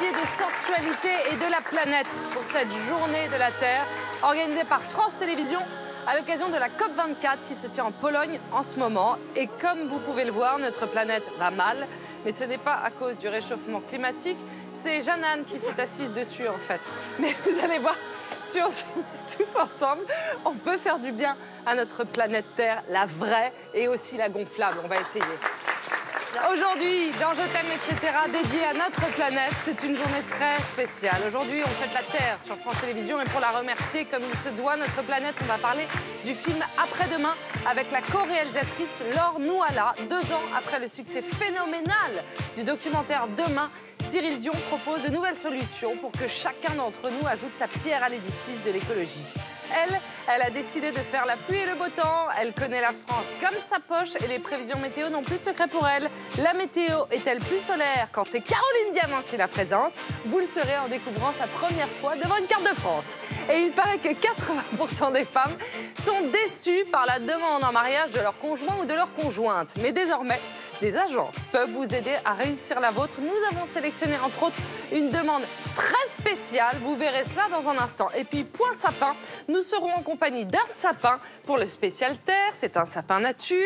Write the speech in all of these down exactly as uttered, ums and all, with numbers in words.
entier de sensualité et de la planète pour cette journée de la Terre organisée par France Télévisions à l'occasion de la COP vingt-quatre qui se tient en Pologne en ce moment. Et comme vous pouvez le voir, notre planète va mal, mais ce n'est pas à cause du réchauffement climatique, c'est Jean Yanne qui s'est assise dessus en fait. Mais vous allez voir, sur ce, tous ensemble, on peut faire du bien à notre planète Terre, la vraie et aussi la gonflable, on va essayer. Aujourd'hui, dans Je t'aime et cetera, dédié à notre planète, c'est une journée très spéciale. Aujourd'hui, on fête la Terre sur France Télévisions et pour la remercier comme il se doit, notre planète, on va parler du film Après-demain avec la co-réalisatrice Laure Noualhat. Deux ans après le succès phénoménal du documentaire Demain, Cyril Dion propose de nouvelles solutions pour que chacun d'entre nous ajoute sa pierre à l'édifice de l'écologie. Elle, elle a décidé de faire la pluie et le beau temps. Elle connaît la France comme sa poche et les prévisions météo n'ont plus de secret pour elle. La météo est-elle plus solaire quand c'est Caroline Diamant qui la présente? Vous le saurez en découvrant sa première fois devant une carte de France. Et il paraît que quatre-vingts pour cent des femmes sont déçues par la demande en mariage de leur conjoint ou de leur conjointe. Mais désormais, des agences peuvent vous aider à réussir la vôtre. Nous avons sélectionné entre autres une demande très spéciale. Vous verrez cela dans un instant. Et puis point sapin, nous serons en compagnie d'un sapin pour le spécial Terre. C'est un sapin nature.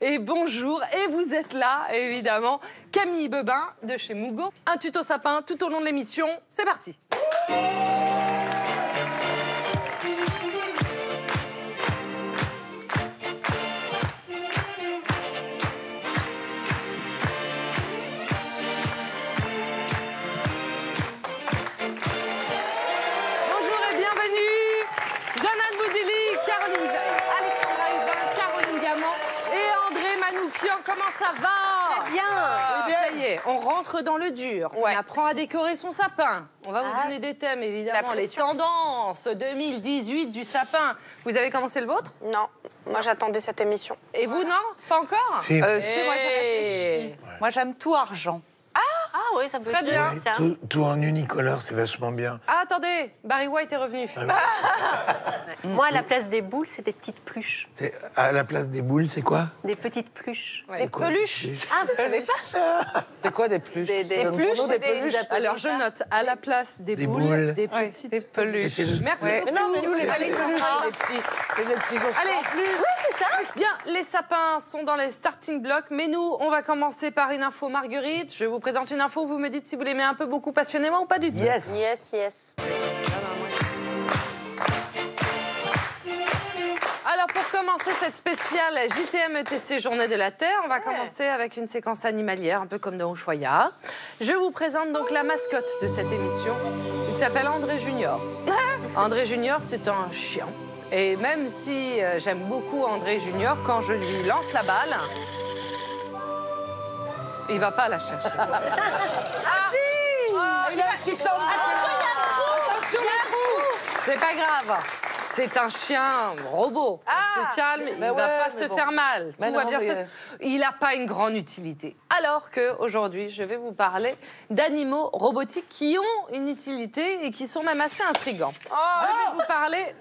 Et bonjour, et vous êtes là évidemment, Camille Bebin de chez Mugo. Un tuto sapin tout au long de l'émission. C'est parti. Comment ça va? Très bien. Ah, bien. Ça y est, on rentre dans le dur. Ouais. On apprend à décorer son sapin. On va ah. vous donner des thèmes, évidemment. Les tendances deux mille dix-huit du sapin. Vous avez commencé le vôtre? Non. Moi, j'attendais cette émission. Et voilà. Vous, non? Pas encore? Si, euh, si moi, j'ai réfléchi. Ouais. Moi, j'aime tout argent. Ah, ah oui, ça peut très être bien. bien. Tout, tout en unicolore, c'est vachement bien. Ah, attendez, Barry White est revenu. Ah, ouais. Moi, à la place des boules, c'est des petites pluches. À la place des boules, c'est quoi? Des petites pluches. Ouais. C'est peluche. Ah, peluche. C'est quoi des pluches? Des, des, des pluches, des peluches. Des... Alors, je note, à la place des, des boules, boules, des petites ouais. peluches. Des... Merci ouais. beaucoup. Non, mais si vous voulez, allez, c'est ça. Bien, les sapins sont dans les starting blocks, mais nous, on va commencer par une info Marguerite. Je vous présente une info, vous me dites si vous l'aimez un peu beaucoup passionnément ou pas du tout. Yes, yes, yes. Alors pour commencer cette spéciale J T M E T C Journée de la Terre, on va ouais. commencer avec une séquence animalière, un peu comme dans Ushuaïa. Je vous présente donc la mascotte de cette émission. Il s'appelle André Junior. André Junior, c'est un chien. Et même si j'aime beaucoup André Junior, quand je lui lance la balle... Il va pas la chercher. Ah, si oh, il a un petit tombe. Attention, il y a un trou. C'est pas grave. C'est un chien robot. Ah, on se calme, il ne ouais, va pas se bon. faire mal. Tout non, va bien se passer. Il n'a pas une grande utilité. Alors qu'aujourd'hui, je vais vous parler d'animaux robotiques qui ont une utilité et qui sont même assez intrigants. Oh, je vais vous parler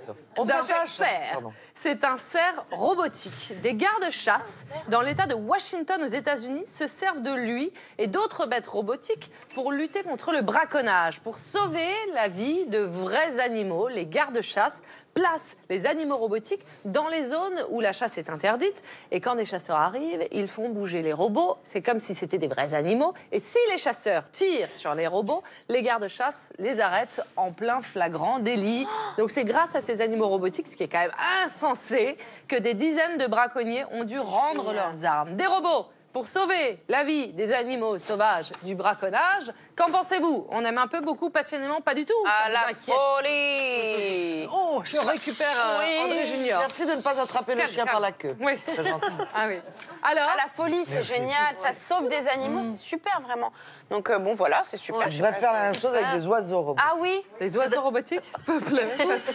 d'un cerf. C'est un cerf robotique. Des gardes-chasse dans l'État de Washington aux États-Unis se servent de lui et d'autres bêtes robotiques pour lutter contre le braconnage, pour sauver la vie de vrais animaux. Les gardes-chasse placent les animaux robotiques dans les zones où la chasse est interdite. Et quand des chasseurs arrivent, ils font bouger les robots. C'est comme si c'était des vrais animaux. Et si les chasseurs tirent sur les robots, les gardes-chasse les arrêtent en plein flagrant délit. Donc c'est grâce à ces animaux robotiques, ce qui est quand même insensé, que des dizaines de braconniers ont dû rendre leurs armes. Des robots pour sauver la vie des animaux sauvages du braconnage. Qu'en pensez-vous? On aime un peu beaucoup, passionnément, pas du tout. À la folie. Oh, je récupère oui. André Junior. Merci de ne pas attraper le chien par la queue. Oui. Ah oui. Alors, à la folie, c'est génial. Ça sauve des animaux, mmh. c'est super, vraiment. Donc, euh, bon, voilà, c'est super. Ouais, je vais faire la même chose avec des oiseaux robotiques. Ah oui. Les oiseaux robotiques peuvent la même façon.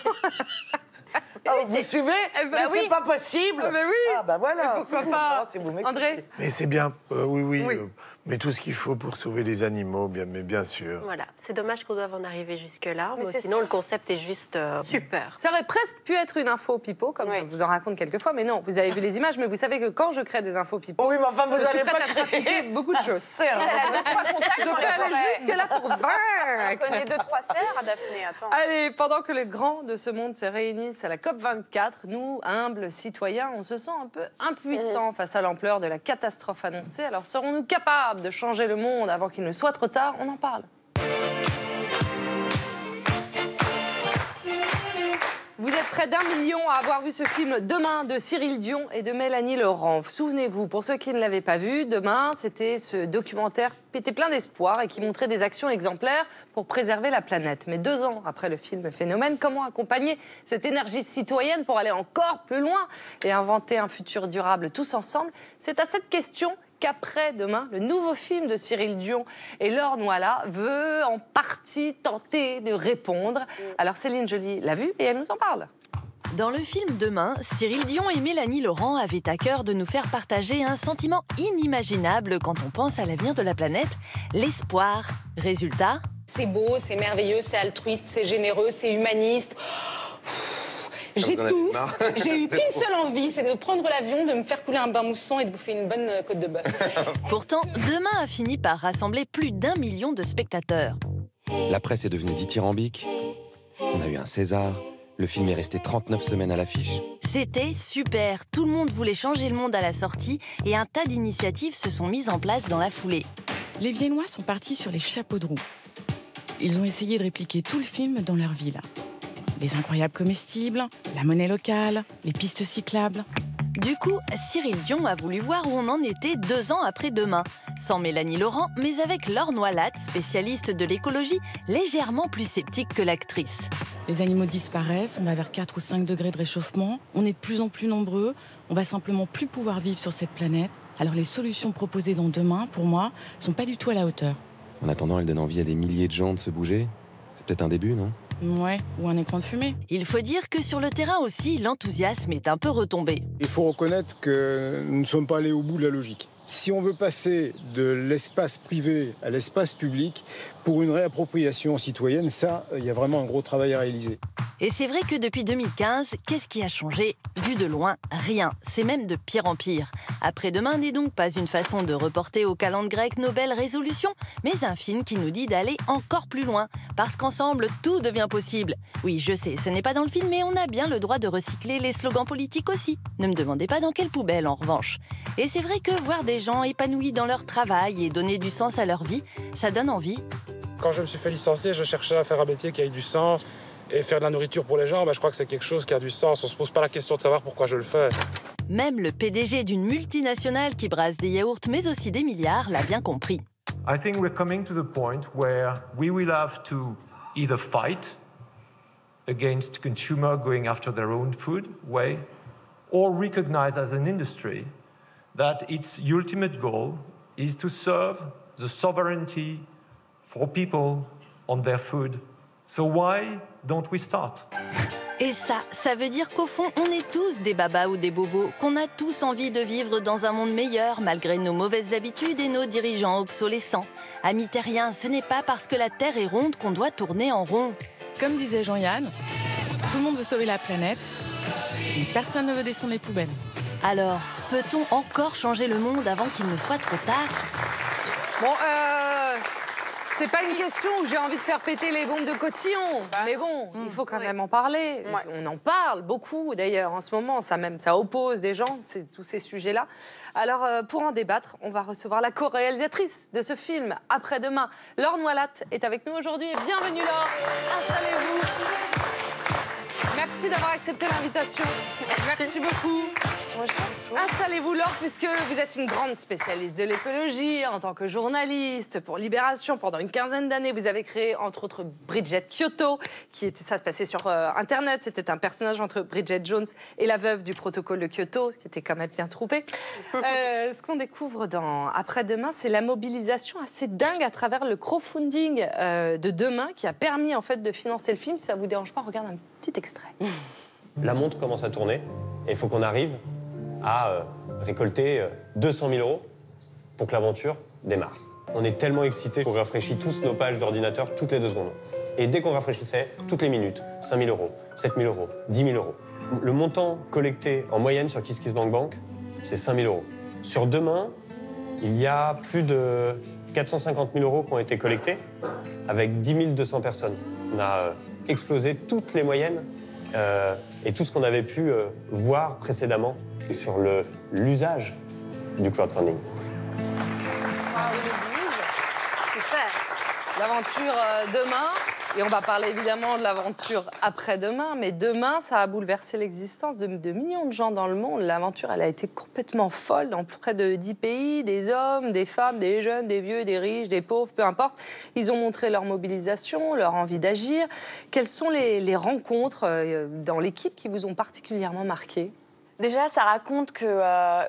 Ah, vous suivez? Eh ben, oui. C'est pas possible. Ah, mais oui. Ah, bah voilà. Mais pourquoi pas? André? Mais c'est bien. Euh, oui, oui. oui. Euh, Mais tout ce qu'il faut pour sauver les animaux, bien, mais bien sûr. Voilà, c'est dommage qu'on doive en arriver jusque-là, mais mais sinon sûr. Le concept est juste euh, super. Ça aurait presque pu être une info pipeau, comme oui. je vous en raconte quelques fois, mais non, vous avez vu les images, mais vous savez que quand je crée des infos pipeau, oh oui, mais enfin, vous je allez suis prête pas à trafiquer beaucoup de choses. Elle a deux, trois contacts, je peux aller jusque-là pour vingt. Elle connaît deux, trois serres, Daphné, attends. Allez, pendant que les grands de ce monde se réunissent à la COP vingt-quatre, nous, humbles citoyens, on se sent un peu impuissants mmh. face à l'ampleur de la catastrophe annoncée. Alors, serons-nous capables de changer le monde avant qu'il ne soit trop tard, on en parle. Vous êtes près d'un million à avoir vu ce film Demain de Cyril Dion et de Mélanie Laurent. Souvenez-vous, pour ceux qui ne l'avaient pas vu, Demain, c'était ce documentaire pété plein d'espoir et qui montrait des actions exemplaires pour préserver la planète. Mais deux ans après le film Phénomène, comment accompagner cette énergie citoyenne pour aller encore plus loin et inventer un futur durable tous ensemble? C'est à cette question qu'Après-demain, le nouveau film de Cyril Dion et Laure Noualhat veut en partie tenter de répondre. Alors Céline Joly l'a vu et elle nous en parle. Dans le film Demain, Cyril Dion et Mélanie Laurent avaient à cœur de nous faire partager un sentiment inimaginable quand on pense à l'avenir de la planète, l'espoir. Résultat? C'est beau, c'est merveilleux, c'est altruiste, c'est généreux, c'est humaniste. J'ai tout. J'ai eu qu'une seule envie, c'est de prendre l'avion, de me faire couler un bain moussant et de bouffer une bonne côte de bœuf. Pourtant, Demain a fini par rassembler plus d'un million de spectateurs. La presse est devenue dithyrambique. On a eu un César. Le film est resté trente-neuf semaines à l'affiche. C'était super. Tout le monde voulait changer le monde à la sortie et un tas d'initiatives se sont mises en place dans la foulée. Les Viennois sont partis sur les chapeaux de roue. Ils ont essayé de répliquer tout le film dans leur ville. Les incroyables comestibles, la monnaie locale, les pistes cyclables. Du coup, Cyril Dion a voulu voir où on en était deux ans après Demain. Sans Mélanie Laurent, mais avec Laure Noualhat, spécialiste de l'écologie, légèrement plus sceptique que l'actrice. Les animaux disparaissent, on va vers quatre ou cinq degrés de réchauffement, on est de plus en plus nombreux, on va simplement plus pouvoir vivre sur cette planète. Alors les solutions proposées dans Demain, pour moi, ne sont pas du tout à la hauteur. En attendant, elle donne envie à des milliers de gens de se bouger. C'est peut-être un début, non ? Ouais, ou un écran de fumée. Il faut dire que sur le terrain aussi, l'enthousiasme est un peu retombé. Il faut reconnaître que nous ne sommes pas allés au bout de la logique. Si on veut passer de l'espace privé à l'espace public pour une réappropriation citoyenne, ça, il y a vraiment un gros travail à réaliser. Et c'est vrai que depuis deux mille quinze, qu'est-ce qui a changé? Vu de loin, rien. C'est même de pire en pire. Après-demain n'est donc pas une façon de reporter au calendrier grec nos belles résolutions, mais un film qui nous dit d'aller encore plus loin. Parce qu'ensemble, tout devient possible. Oui, je sais, ce n'est pas dans le film, mais on a bien le droit de recycler les slogans politiques aussi. Ne me demandez pas dans quelle poubelle, en revanche. Et c'est vrai que voir des gens épanouis dans leur travail et donner du sens à leur vie, ça donne envie. Quand je me suis fait licencier, je cherchais à faire un métier qui ait du sens. Et faire de la nourriture pour les gens, bah, je crois que c'est quelque chose qui a du sens. On se pose pas la question de savoir pourquoi je le fais. Même le P D G d'une multinationale qui brasse des yaourts, mais aussi des milliards, l'a bien compris. I think we're coming to the point where we will have to either fight against consumers going after their own food way, or recognize as an industry that its ultimate goal is to serve the sovereignty for people on their food. So why don't we start? Et ça, ça veut dire qu'au fond, on est tous des babas ou des bobos, qu'on a tous envie de vivre dans un monde meilleur malgré nos mauvaises habitudes et nos dirigeants obsolescents. Amis terriens, ce n'est pas parce que la Terre est ronde qu'on doit tourner en rond. Comme disait Jean Yanne, tout le monde veut sauver la planète, mais personne ne veut descendre les poubelles. Alors, peut-on encore changer le monde avant qu'il ne soit trop tard? Bon, euh... c'est pas une question où j'ai envie de faire péter les bombes de cotillon, bah, mais bon, hum, il faut quand ouais. même en parler. Ouais. On en parle beaucoup d'ailleurs en ce moment, ça même, ça oppose des gens, tous ces sujets-là. Alors euh, pour en débattre, on va recevoir la co-réalisatrice de ce film Après-demain, Laure Noualhat est avec nous aujourd'hui. Bienvenue Laure, installez-vous. Merci d'avoir accepté l'invitation. Merci. Merci beaucoup. Installez-vous Laure, puisque vous êtes une grande spécialiste de l'écologie en tant que journaliste pour Libération. Pendant une quinzaine d'années, vous avez créé entre autres Bridget Kyoto, qui était, ça se passait sur euh, Internet. C'était un personnage entre Bridget Jones et la veuve du protocole de Kyoto, qui était quand même bien trouvé. Euh, ce qu'on découvre dans Après-demain, c'est la mobilisation assez dingue à travers le crowdfunding euh, de Demain, qui a permis en fait de financer le film. Si ça vous dérange pas, on regarde un petit extrait. La montre commence à tourner et il faut qu'on arrive à euh, récolter euh, deux cent mille euros pour que l'aventure démarre. On est tellement excités qu'on rafraîchit tous nos pages d'ordinateur toutes les deux secondes. Et dès qu'on rafraîchissait, toutes les minutes, cinq mille euros, sept mille euros, dix mille euros. Le montant collecté en moyenne sur KissKissBankBank, c'est cinq mille euros. Sur Demain, il y a plus de quatre cent cinquante mille euros qui ont été collectés avec dix mille deux cents personnes. On a explosé toutes les moyennes euh, et tout ce qu'on avait pu euh, voir précédemment sur l'usage du crowdfunding. L'aventure Demain, et on va parler évidemment de l'aventure Après-demain, mais Demain, ça a bouleversé l'existence de, de millions de gens dans le monde. L'aventure, elle a été complètement folle dans près de dix pays, des hommes, des femmes, des jeunes, des vieux, des riches, des pauvres, peu importe. Ils ont montré leur mobilisation, leur envie d'agir. Quelles sont les, les rencontres dans l'équipe qui vous ont particulièrement marqué? Déjà, ça raconte que... Euh...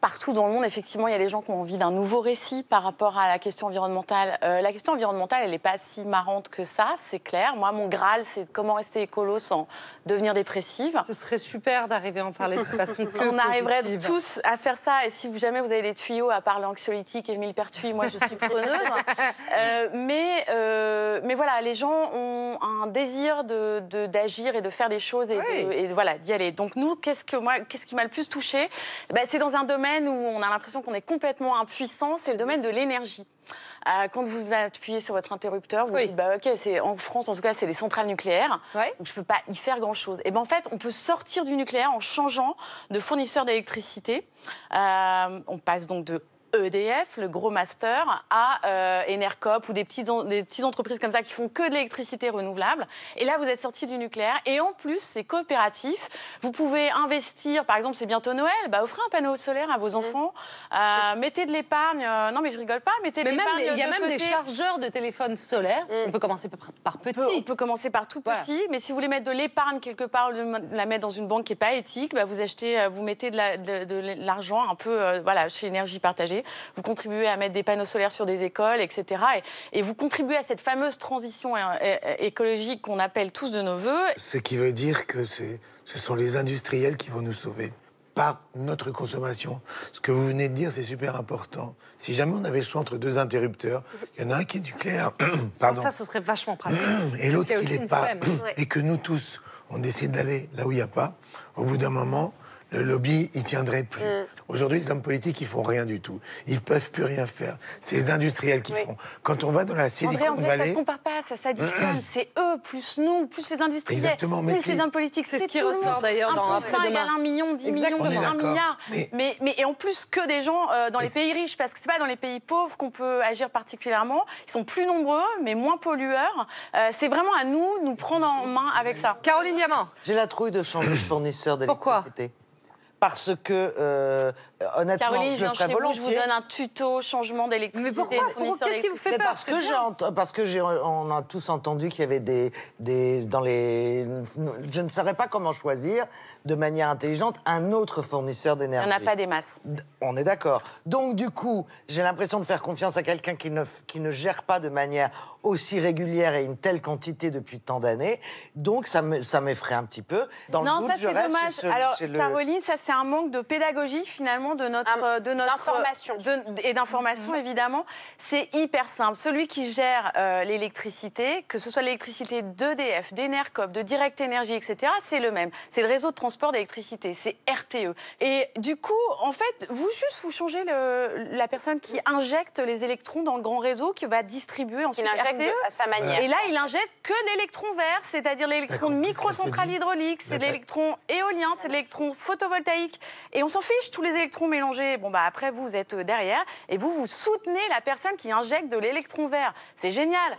Partout dans le monde, effectivement, il y a des gens qui ont envie d'un nouveau récit par rapport à la question environnementale. Euh, la question environnementale, elle n'est pas si marrante que ça, c'est clair. Moi, mon graal, c'est comment rester écolo sans devenir dépressive. Ce serait super d'arriver à en parler de façon que on arriverait positive. Tous à faire ça. Et si jamais vous avez des tuyaux, à part l'anxiolytique et le millepertuis, moi, je suis preneuse. euh, mais, euh, mais voilà, les gens ont un désir de, de, d'agir et de faire des choses et, oui. de, et voilà, d'y aller. Donc nous, qu'est-ce que moi, qu'est-ce qui m'a le plus touchée? Ben, c'est dans un domaine où on a l'impression qu'on est complètement impuissant, c'est le domaine de l'énergie. Euh, quand vous appuyez sur votre interrupteur, vous, oui, vous dites bah, « ok, c'est en France, en tout cas, c'est les centrales nucléaires, oui, donc je ne peux pas y faire grand-chose ». Et ben en fait, on peut sortir du nucléaire en changeant de fournisseur d'électricité. Euh, on passe donc de E D F, le gros master, à euh, Enercop ou des petites, des petites entreprises comme ça qui font que de l'électricité renouvelable. Et là, vous êtes sorti du nucléaire. Et en plus, c'est coopératif. Vous pouvez investir. Par exemple, c'est bientôt Noël. Bah, offrez un panneau solaire à vos enfants. Euh, mettez de l'épargne. Euh, non, mais je rigole pas. Mettez de l'épargne. Il y a même côté des chargeurs de téléphone solaire. Mm. On peut commencer par, par petit. On peut, on peut commencer par tout petit. Voilà. Mais si vous voulez mettre de l'épargne quelque part, la mettre dans une banque qui n'est pas éthique, bah, vous achetez, vous mettez de l'argent la, de, de un peu euh, voilà, chez Énergie Partagée. Vous contribuez à mettre des panneaux solaires sur des écoles, et cetera. Et, et vous contribuez à cette fameuse transition écologique qu'on appelle tous de nos voeux. Ce qui veut dire que ce sont les industriels qui vont nous sauver par notre consommation. Ce que vous venez de dire, c'est super important. Si jamais on avait le choix entre deux interrupteurs, il y en a un qui est nucléaire. Pardon. Ça, ce serait vachement pratique. Et l'autre, il n'est pas. Et que nous tous, on décide d'aller là où il n'y a pas. Au bout d'un moment... le lobby, il tiendrait plus. Mm. Aujourd'hui, les hommes politiques, ils font rien du tout. Ils peuvent plus rien faire. C'est les industriels qui, oui, font. Quand on va dans la Silicon Valley... En vrai, ça se compare pas, ça s'additionne. C'est eux, plus nous, plus les industriels, exactement, mais plus les hommes politiques. C'est ce qui ressort d'ailleurs dans Après-demain. Un million, dix millions, un milliard. Mais... Mais, mais, et en plus que des gens euh, dans mais... les pays riches, parce que c'est pas dans les pays pauvres qu'on peut agir particulièrement. Ils sont plus nombreux, mais moins pollueurs. Euh, c'est vraiment à nous, nous prendre en main avec ça. Caroline Diamant. J'ai la trouille de changer de fournisseur d'électricité. Pourquoi? Parce que, euh, honnêtement, Caroline, je le ferai volontiers. Vous, je vous donne un tuto changement d'électricité. Mais pourquoi? Qu'est-ce qui vous fait peur? Parce que j'ai, parce que j'ai, on a tous entendu qu'il y avait des, des, dans les, je ne saurais pas comment choisir de manière intelligente un autre fournisseur d'énergie. On n'a pas des masses. On est d'accord. Donc du coup, j'ai l'impression de faire confiance à quelqu'un qui ne, qui ne gère pas de manière aussi régulière et une telle quantité depuis tant d'années. Donc ça m'effraie un petit peu. Dans non, le doute, ça c'est dommage. Chez, Alors chez Caroline, le... ça c'est un manque de pédagogie finalement de notre, un, de notre d'information et d'information évidemment. C'est hyper simple. Celui qui gère euh, l'électricité, que ce soit l'électricité d'E D F, d'Enercop, de Direct Énergie, et cetera, c'est le même. C'est le réseau de transport d'électricité, c'est R T E. Et du coup, en fait, vous juste vous changez le, la personne qui injecte les électrons dans le grand réseau, qui va distribuer ensuite R T E de, à sa manière. Et là, il injecte que l'électron vert, c'est-à-dire l'électron de microcentrale hydraulique, c'est l'électron éolien, c'est l'électron photovoltaïque. Et on s'en fiche, tous les électrons mélangés. Bon, bah après, vous êtes derrière et vous, vous soutenez la personne qui injecte de l'électron vert. C'est génial.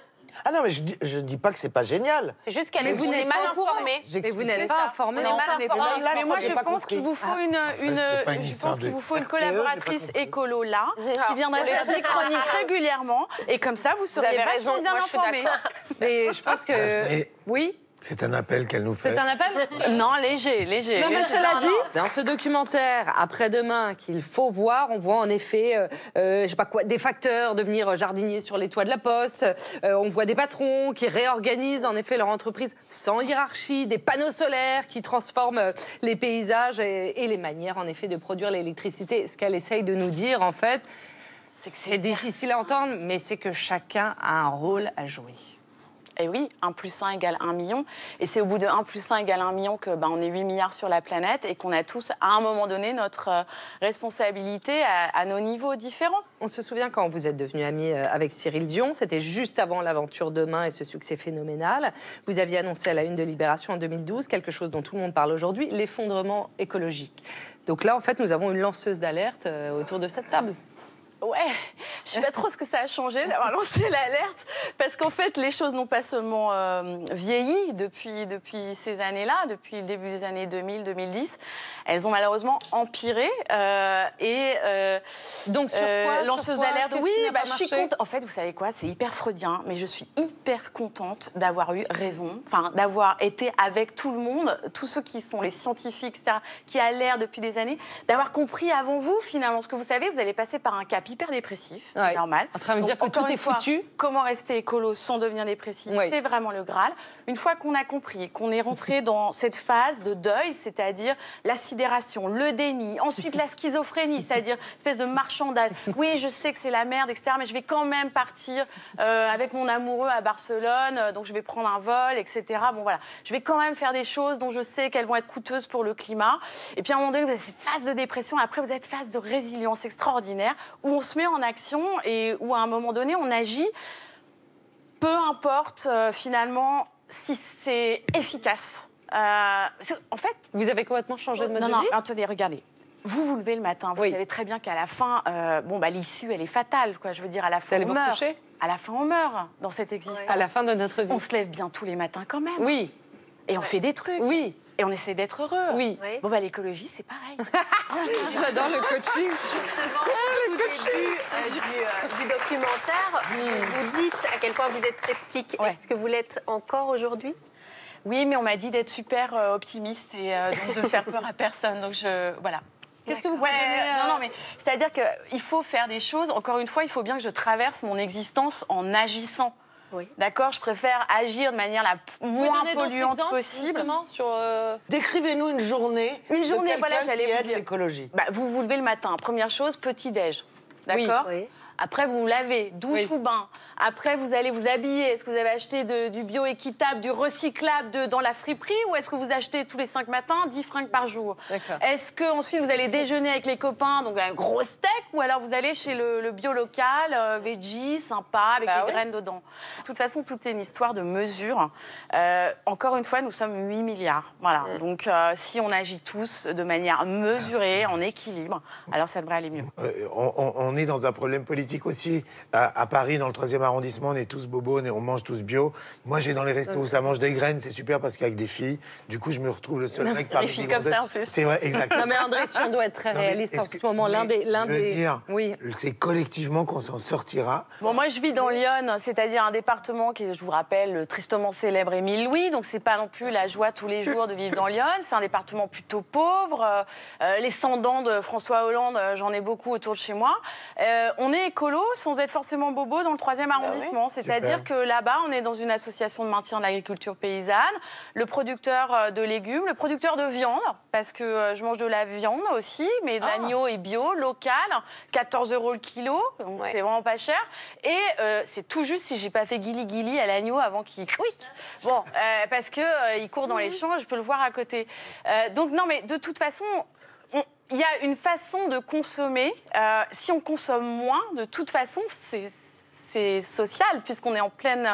Ah non, mais je dis, je dis pas que c'est pas génial. C'est juste qu'elle est vous n'êtes pas informée. Mais vous n'êtes pas informée. Mais moi, je pense qu'il vous faut une, une, je pense qu'il vous faut une collaboratrice écolo là, qui viendra faire des chroniques régulièrement. Et comme ça, vous serez vachement bien informée. Mais je pense que oui. C'est un appel qu'elle nous fait. C'est un appel? Non, léger, léger. Non, mais cela dit, dans ce documentaire Après-demain qu'il faut voir, on voit en effet, euh, euh, je sais pas quoi, des facteurs devenir jardiniers sur les toits de la Poste. Euh, on voit des patrons qui réorganisent en effet leur entreprise sans hiérarchie, des panneaux solaires qui transforment les paysages et, et les manières en effet de produire l'électricité. Ce qu'elle essaye de nous dire en fait, C'est difficile à entendre, mais c'est que chacun a un rôle à jouer. Et oui, un plus un égale un million. Et c'est au bout de un plus un égale un million que bah, on est huit milliards sur la planète et qu'on a tous, à un moment donné, notre euh, responsabilité à, à nos niveaux différents. On se souvient quand vous êtes devenus amis avec Cyril Dion, c'était juste avant l'aventure Demain et ce succès phénoménal. Vous aviez annoncé à la une de Libération en deux mille douze quelque chose dont tout le monde parle aujourd'hui, l'effondrement écologique. Donc là, en fait, nous avons une lanceuse d'alerte euh, autour de cette table. Ouais, je ne sais pas trop ce que ça a changé d'avoir lancé l'alerte, parce qu'en fait, les choses n'ont pas seulement euh, vieilli depuis, depuis ces années-là, depuis le début des années deux mille, deux mille dix, elles ont malheureusement empiré. Euh, et euh, donc sur quoi, euh, lanceuse d'alerte, oui, bah, je suis contente. En fait, vous savez quoi, c'est hyper freudien, mais je suis hyper contente d'avoir eu raison, enfin d'avoir été avec tout le monde, tous ceux qui sont les scientifiques, ça, qui a l'air depuis des années, d'avoir compris avant vous finalement ce que vous savez, vous allez passer par un cap hyper dépressif, ouais. C'est normal. En train de me dire donc, que tout est fois, foutu. Comment rester écolo sans devenir dépressif, ouais. C'est vraiment le Graal. Une fois qu'on a compris, qu'on est rentré dans cette phase de deuil, c'est-à-dire la sidération, le déni, ensuite la schizophrénie, c'est-à-dire espèce de marchandage. Oui, je sais que c'est la merde, et cetera, mais je vais quand même partir euh, avec mon amoureux à Barcelone, donc je vais prendre un vol, et cetera. Bon, voilà. Je vais quand même faire des choses dont je sais qu'elles vont être coûteuses pour le climat. Et puis, à un moment donné, vous avez cette phase de dépression, après, vous avez cette phase de résilience extraordinaire où on on se met en action et où à un moment donné on agit, peu importe euh, finalement si c'est efficace. Euh, en fait, vous avez complètement changé de mode de vie ? Non, non, attendez, regardez. Vous vous levez le matin, vous oui. savez très bien qu'à la fin, euh, bon bah l'issue elle est fatale, quoi. Je veux dire, à la fin on meurt. À la fin on meurt dans cette existence. Oui. À la fin de notre vie. On se lève bien tous les matins quand même. Oui. Et on ouais. fait des trucs. Oui. Et on essaie d'être heureux. Oui. oui. Bon, bah, l'écologie, c'est pareil. J'adore le coaching. Justement, au début euh, du, euh, du documentaire, mmh. vous dites à quel point vous êtes sceptique. Ouais. Est-ce que vous l'êtes encore aujourd'hui ? Oui, mais on m'a dit d'être super euh, optimiste et euh, donc de faire peur à personne. Donc, je. Voilà. Qu'est-ce que vous pouvez ouais, donner euh... Non, non, mais c'est-à-dire qu'il faut faire des choses. Encore une fois, il faut bien que je traverse mon existence en agissant. Oui. D'accord, je préfère agir de manière la moins polluante possible. Sur euh... décrivez-nous une journée. Une journée, de voilà, j'allais vous dire l'écologie. Bah, vous vous levez le matin. Première chose, petit déj, d'accord. Oui. Oui. Après, vous vous lavez, douche oui. ou bain. Après, vous allez vous habiller. Est-ce que vous avez acheté de, du bio-équitable, du recyclable de, dans la friperie ou est-ce que vous achetez tous les cinq matins dix francs par jour? Est-ce que ensuite vous allez déjeuner avec les copains, donc un gros steak, ou alors vous allez chez le, le bio local, euh, veggie, sympa, avec bah des oui. graines dedans? De toute façon, tout est une histoire de mesure. Euh, encore une fois, nous sommes huit milliards. Voilà. Mmh. Donc, euh, si on agit tous de manière mesurée, en équilibre, alors ça devrait aller mieux. Euh, on, on est dans un problème politique aussi. À, à Paris, dans le troisième arrondissement, on est tous bobos, on, est, on mange tous bio. Moi, j'ai dans les restos où ça mange des graines, c'est super parce qu'avec des filles, du coup, je me retrouve le seul non, mec parmi les filles comme ça, en plus. C'est vrai, exactement. Non, mais André, si on doit être très non, réaliste en ce que, moment, l'un des... Je veux des... dire, oui. c'est collectivement qu'on s'en sortira. Bon, moi, je vis dans Lyon, c'est-à-dire un département qui est, je vous rappelle, le tristement célèbre Émile Louis, donc c'est pas non plus la joie tous les jours de vivre dans Lyon, c'est un département plutôt pauvre. Euh, les sans-dents de François Hollande, j'en ai beaucoup autour de chez moi. Euh, on est écolo sans être forcément bobo dans le troisième arrondissement. Ah oui. C'est-à-dire que là-bas, on est dans une association de maintien de l'agriculture paysanne, le producteur de légumes, le producteur de viande, parce que je mange de la viande aussi, mais de ah. l'agneau et bio, local, quatorze euros le kilo, donc ouais. c'est vraiment pas cher. Et euh, c'est tout juste si j'ai pas fait guili-guili à l'agneau avant qu'il quick. Bon, euh, parce qu'il euh, court dans les champs, je peux le voir à côté. Euh, donc non, mais de toute façon... Il y a une façon de consommer. Euh, si on consomme moins, de toute façon, c'est social, puisqu'on est en pleine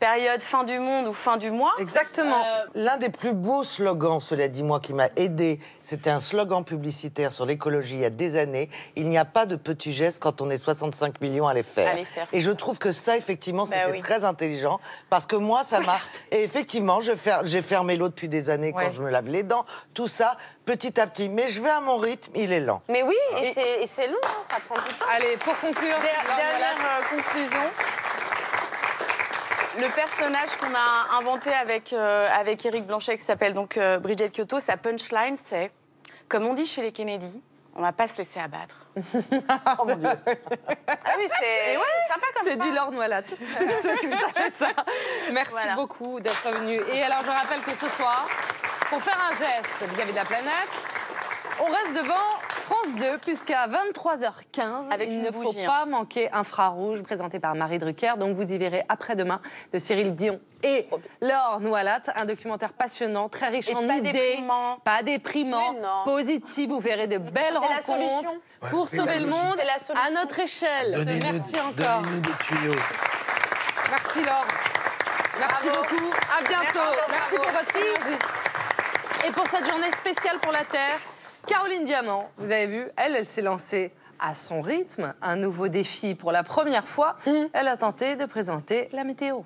période fin du monde ou fin du mois. Exactement. Euh... L'un des plus beaux slogans, cela dit moi, qui m'a aidé, c'était un slogan publicitaire sur l'écologie il y a des années. Il n'y a pas de petits gestes quand on est soixante-cinq millions à les faire. À les faire et je vrai. trouve que ça, effectivement, c'était bah oui. très intelligent, parce que moi, ça m'a... Et effectivement, j'ai fermé l'eau depuis des années ouais. quand je me lave les dents, tout ça... Petit à petit, mais je vais à mon rythme, il est lent. Mais oui, et ah. c'est long, hein, ça prend du temps. Allez, pour conclure, dernière, dernière euh, conclusion. Le personnage qu'on a inventé avec, euh, avec Éric Blanchet, qui s'appelle donc euh, Bridget Kyoto, sa punchline, c'est « Comme on dit chez les Kennedy, on ne va pas se laisser abattre ». Oh mon Dieu. Ah oui, c'est ouais, sympa comme ça. C'est du Laure Noualhat. C'est tout à fait ça. Merci voilà. beaucoup d'être venu. Et alors, je rappelle que ce soir, pour faire un geste vis-à-vis de la planète, on reste devant France deux, puisqu'à vingt-trois heures quinze, Avec il ne faut bougie, pas hein. manquer Infrarouge, présenté par Marie Drucker. Donc vous y verrez Après-demain de Cyril Dion et Laure Noualhat, un documentaire passionnant, très riche et en pas idées, déprimant. pas déprimant, positif. Vous verrez de belles rencontres pour ouais, sauver le monde à notre échelle. Donnez Merci nous, encore. Merci Laure. Merci bravo. beaucoup. À bientôt. Merci, Merci pour votre énergie. Et pour cette journée spéciale pour la Terre, Caroline Diamant, vous avez vu, elle, elle s'est lancée à son rythme, un nouveau défi pour la première fois. Mmh. Elle a tenté de présenter la météo.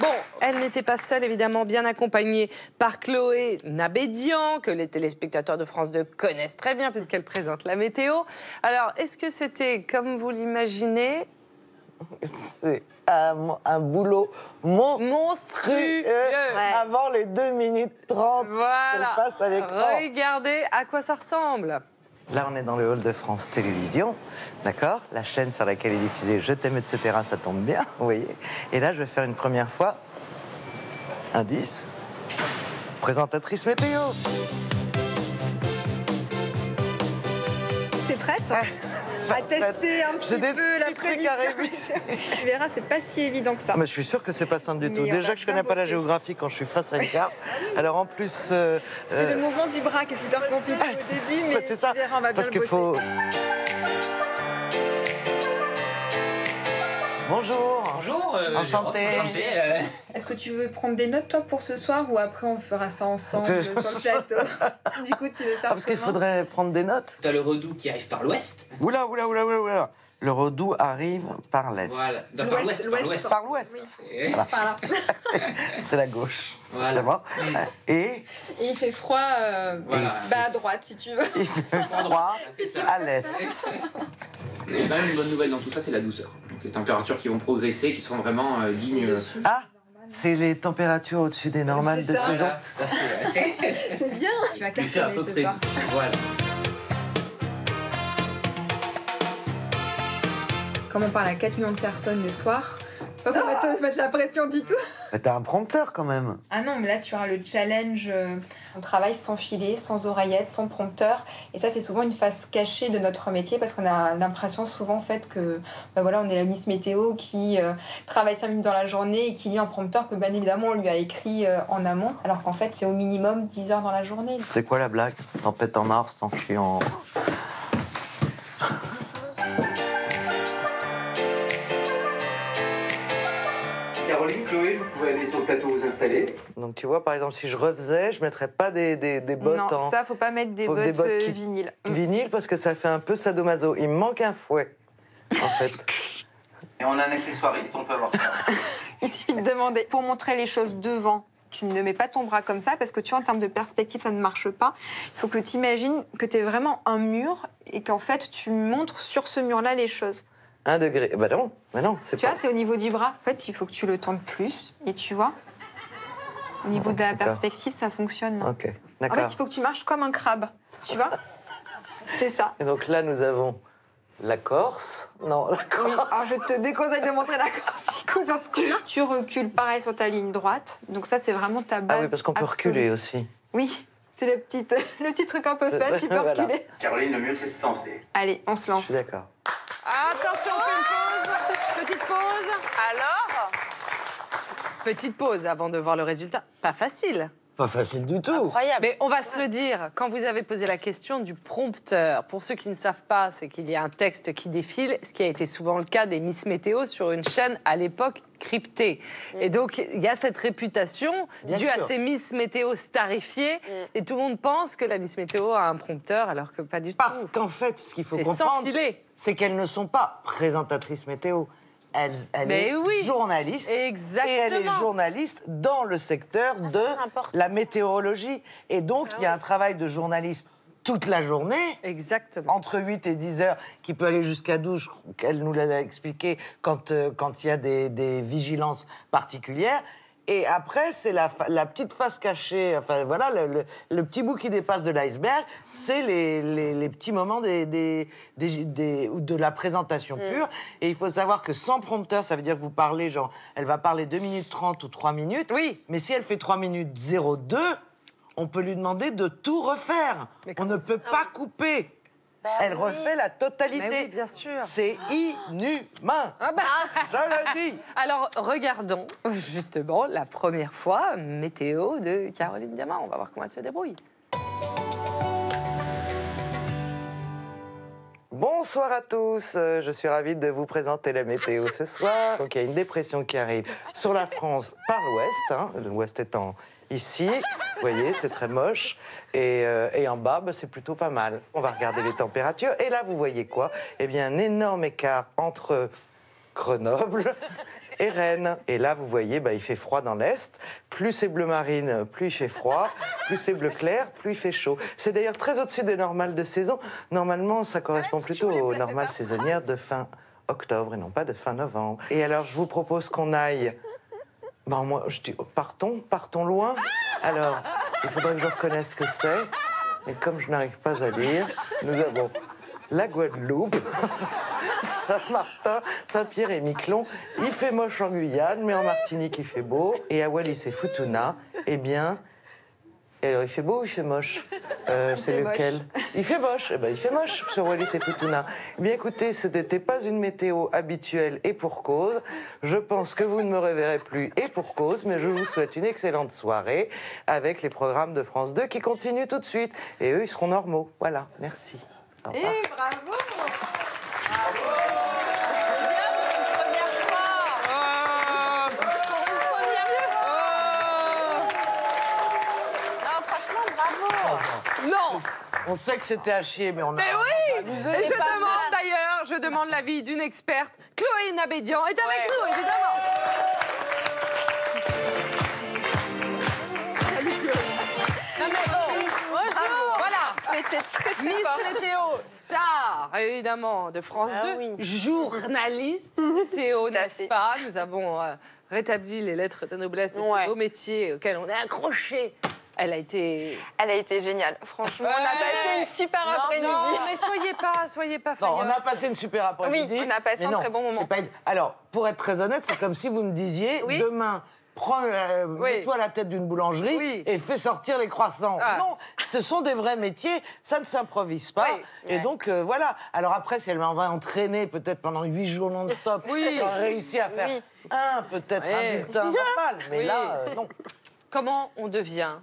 Bon, elle n'était pas seule, évidemment, bien accompagnée par Chloé Nabédian, que les téléspectateurs de France deux connaissent très bien puisqu'elle présente la météo. Alors, est-ce que c'était comme vous l'imaginez? C'est un, un boulot mon monstrueux ouais. avant les deux minutes trente. Voilà. On passe à l'écran. Regardez à quoi ça ressemble. Là, on est dans le hall de France Télévisions, d'accord? La chaîne sur laquelle est diffusée Je t'aime et cetera, ça tombe bien, vous voyez. Et là, je vais faire une première fois. Indice. Présentatrice météo. T'es prête? À tester un petit peu la prévision. Tu verras, c'est pas si évident que ça. Mais je suis sûre que c'est pas simple du tout. Déjà que je connais pas la géographie quand je suis face à une carte. Alors en plus, c'est euh, euh... le mouvement du bras qui est hyper compliqué au début, mais tu ça. verras, on va Parce bien le bosser. Faut... Bonjour. Bonjour. Euh, Enchantée. Euh... Est-ce que tu veux prendre des notes, toi, pour ce soir, ou après on fera ça ensemble sur le plateau? Du coup, tu veux faire ah, Parce qu'il faudrait prendre des notes. T'as le Redoux qui arrive par l'ouest. Oula, oula, oula, oula, oula. Le Redoux arrive par l'est. Voilà. Donc, par l'ouest. Par l'ouest. Oui. Voilà. C'est la gauche. Voilà. C'est bon. Et... Et il fait froid euh, voilà. bah, à droite, si tu veux. Il fait froid à l'est. Mais là, une bonne nouvelle dans tout ça, c'est la douceur. Donc, les températures qui vont progresser, qui sont vraiment euh, dignes. Ah, c'est les températures au-dessus des normales de saison. Voilà, c'est bien. Tu vas cartonner ce soir. Voilà. Comme on parle à quatre millions de personnes le soir, pas qu'on va te mettre la pression du tout. Bah, t'as un prompteur quand même. Ah non, mais là tu as le challenge. On travaille sans filet, sans oreillette, sans prompteur. Et ça, c'est souvent une face cachée de notre métier parce qu'on a l'impression souvent en fait que bah, voilà, on est la Miss Météo qui euh, travaille cinq minutes dans la journée et qui lit un prompteur que bien évidemment on lui a écrit euh, en amont. Alors qu'en fait, c'est au minimum dix heures dans la journée. C'est quoi la blague? Tempête en mars, tant chiant. Chloé, vous pouvez aller sur le plateau vous installer. Donc tu vois, par exemple, si je refaisais, je ne mettrais pas des, des, des bottes non, en... Non, ça, faut pas mettre des faut bottes, des bottes euh, qui... vinyles. Vinyles, parce que ça fait un peu sadomaso. Il me manque un fouet, en fait. Et on a un accessoiriste, on peut avoir ça. Il suffit de demander. Pour montrer les choses devant, tu ne mets pas ton bras comme ça, parce que tu vois, en termes de perspective, ça ne marche pas. Il faut que tu imagines que tu es vraiment un mur et qu'en fait, tu montres sur ce mur-là les choses. Un degré. Bah non, bah non, c'est pas... Tu vois, c'est au niveau du bras. En fait, il faut que tu le tentes plus. Et tu vois, au niveau de la perspective, ça fonctionne. Ok, d'accord. En fait, il faut que tu marches comme un crabe. Tu vois? C'est ça. Et donc là, nous avons la Corse. Non, la Corse. Oui. Alors, je te déconseille de montrer la Corse. Du coup, sur ce coup-là, tu recules pareil sur ta ligne droite. Donc ça, c'est vraiment ta base. Ah oui, parce qu'on peut reculer aussi. Oui. C'est le petit, le petit truc un peu faible, tu peux reculer. Voilà. Caroline, le mieux, c'est se lancer. Allez, on se lance. Je suis d'accord. Attention, on fait une pause. Petite pause. Alors, petite pause avant de voir le résultat. Pas facile. Pas facile du tout. Incroyable. Mais on va se le dire, quand vous avez posé la question du prompteur, pour ceux qui ne savent pas, c'est qu'il y a un texte qui défile, ce qui a été souvent le cas des Miss Météo sur une chaîne à l'époque cryptée. Mm. Et donc, il y a cette réputation Bien due sûr. à ces Miss Météo starifiées. Mm. Et tout le monde pense que la Miss Météo a un prompteur, alors que pas du Parce tout. Parce qu'en fait, ce qu'il faut comprendre, c'est qu'elles ne sont pas présentatrices météo. Elle, elle est oui. journaliste. Exactement. Et elle est journaliste dans le secteur ah, de la météorologie. Et donc, ah, il y a oui. un travail de journalisme toute la journée. Exactement. Entre huit et dix heures, qui peut aller jusqu'à douze, elle nous l'a expliqué, quand, euh, quand il y a des, des vigilances particulières. Et après, c'est la, la petite face cachée, enfin voilà, le, le, le petit bout qui dépasse de l'iceberg, c'est les, les, les petits moments des, des, des, des, de la présentation pure. Mmh. Et il faut savoir que sans prompteur, ça veut dire que vous parlez, genre, elle va parler deux minutes trente ou trois minutes. Oui. Mais si elle fait trois minutes zéro deux, on peut lui demander de tout refaire. On ne peut pas couper. Bah, Elle oui. refait la totalité. Mais oui, bien sûr. C'est inhumain. Ah bah. Je le dis. Alors, regardons justement la première fois météo de Caroline Diamant. On va voir comment elle se débrouille. Bonsoir à tous, je suis ravie de vous présenter la météo ce soir. Donc il y a une dépression qui arrive sur la France par l'ouest, hein, l'ouest étant ici, vous voyez c'est très moche, et, euh, et en bas bah, c'est plutôt pas mal. On va regarder les températures, et là vous voyez quoi? Eh bien un énorme écart entre Grenoble et Rennes. Et là vous voyez, bah, il fait froid dans l'est, plus c'est bleu marine, plus il fait froid, plus c'est bleu clair, plus il fait chaud. C'est d'ailleurs très au-dessus des normales de saison. Normalement, ça correspond ouais, plutôt aux normales saisonnières de fin octobre et non pas de fin novembre. Et alors, je vous propose qu'on aille... Ben, moi, je dis, partons, partons loin. Alors, il faudrait que je reconnaisse ce que c'est. Mais comme je n'arrive pas à lire, nous avons la Guadeloupe... Saint-Martin, Saint-Pierre et Miquelon. Il fait moche en Guyane, mais en Martinique, il fait beau. Et à Wallis et Futuna, eh bien... Et alors, il fait beau ou il fait moche? euh, C'est lequel? Il fait moche. Eh bien, il fait moche sur Wallis et Futuna. Eh bien, écoutez, ce n'était pas une météo habituelle et pour cause. Je pense que vous ne me reverrez plus et pour cause, mais je vous souhaite une excellente soirée avec les programmes de France deux qui continuent tout de suite. Et eux, ils seront normaux. Voilà, merci. Au revoir. Et bravo! Non. On sait que c'était à chier, mais on a... Mais oui, on a amusé. Et je demande d'ailleurs, je demande l'avis d'une experte. Chloé Nabédian est avec ouais. nous, évidemment. Salut Chloé. Non mais oh, bravo. Voilà, c'était très, très Miss Météo, star, évidemment, de France deux, ah, oui. journaliste Théo, n'est-ce pas? Nous avons euh, rétabli les lettres de noblesse de ouais. ce beau métier auquel on est accroché. Elle a été... Elle a été géniale. Franchement, ouais. on a passé une super après-midi. Non, mais soyez pas, soyez pas faillotte. Non, on a passé une super après-midi. Oui, on a passé un non, très bon moment. Pas... Alors, pour être très honnête, c'est comme si vous me disiez, oui. demain, prends, euh, oui. mets-toi à la tête d'une boulangerie oui. et fais sortir les croissants. Ah. Non, ce sont des vrais métiers, ça ne s'improvise pas. Oui. Et ouais. donc, euh, voilà. Alors après, si elle m'a entraîné peut-être pendant huit jours non-stop, oui. j'aurais réussi à faire oui. un, peut-être oui. un bulletin normal. Mais oui. là, euh, non. Comment on devient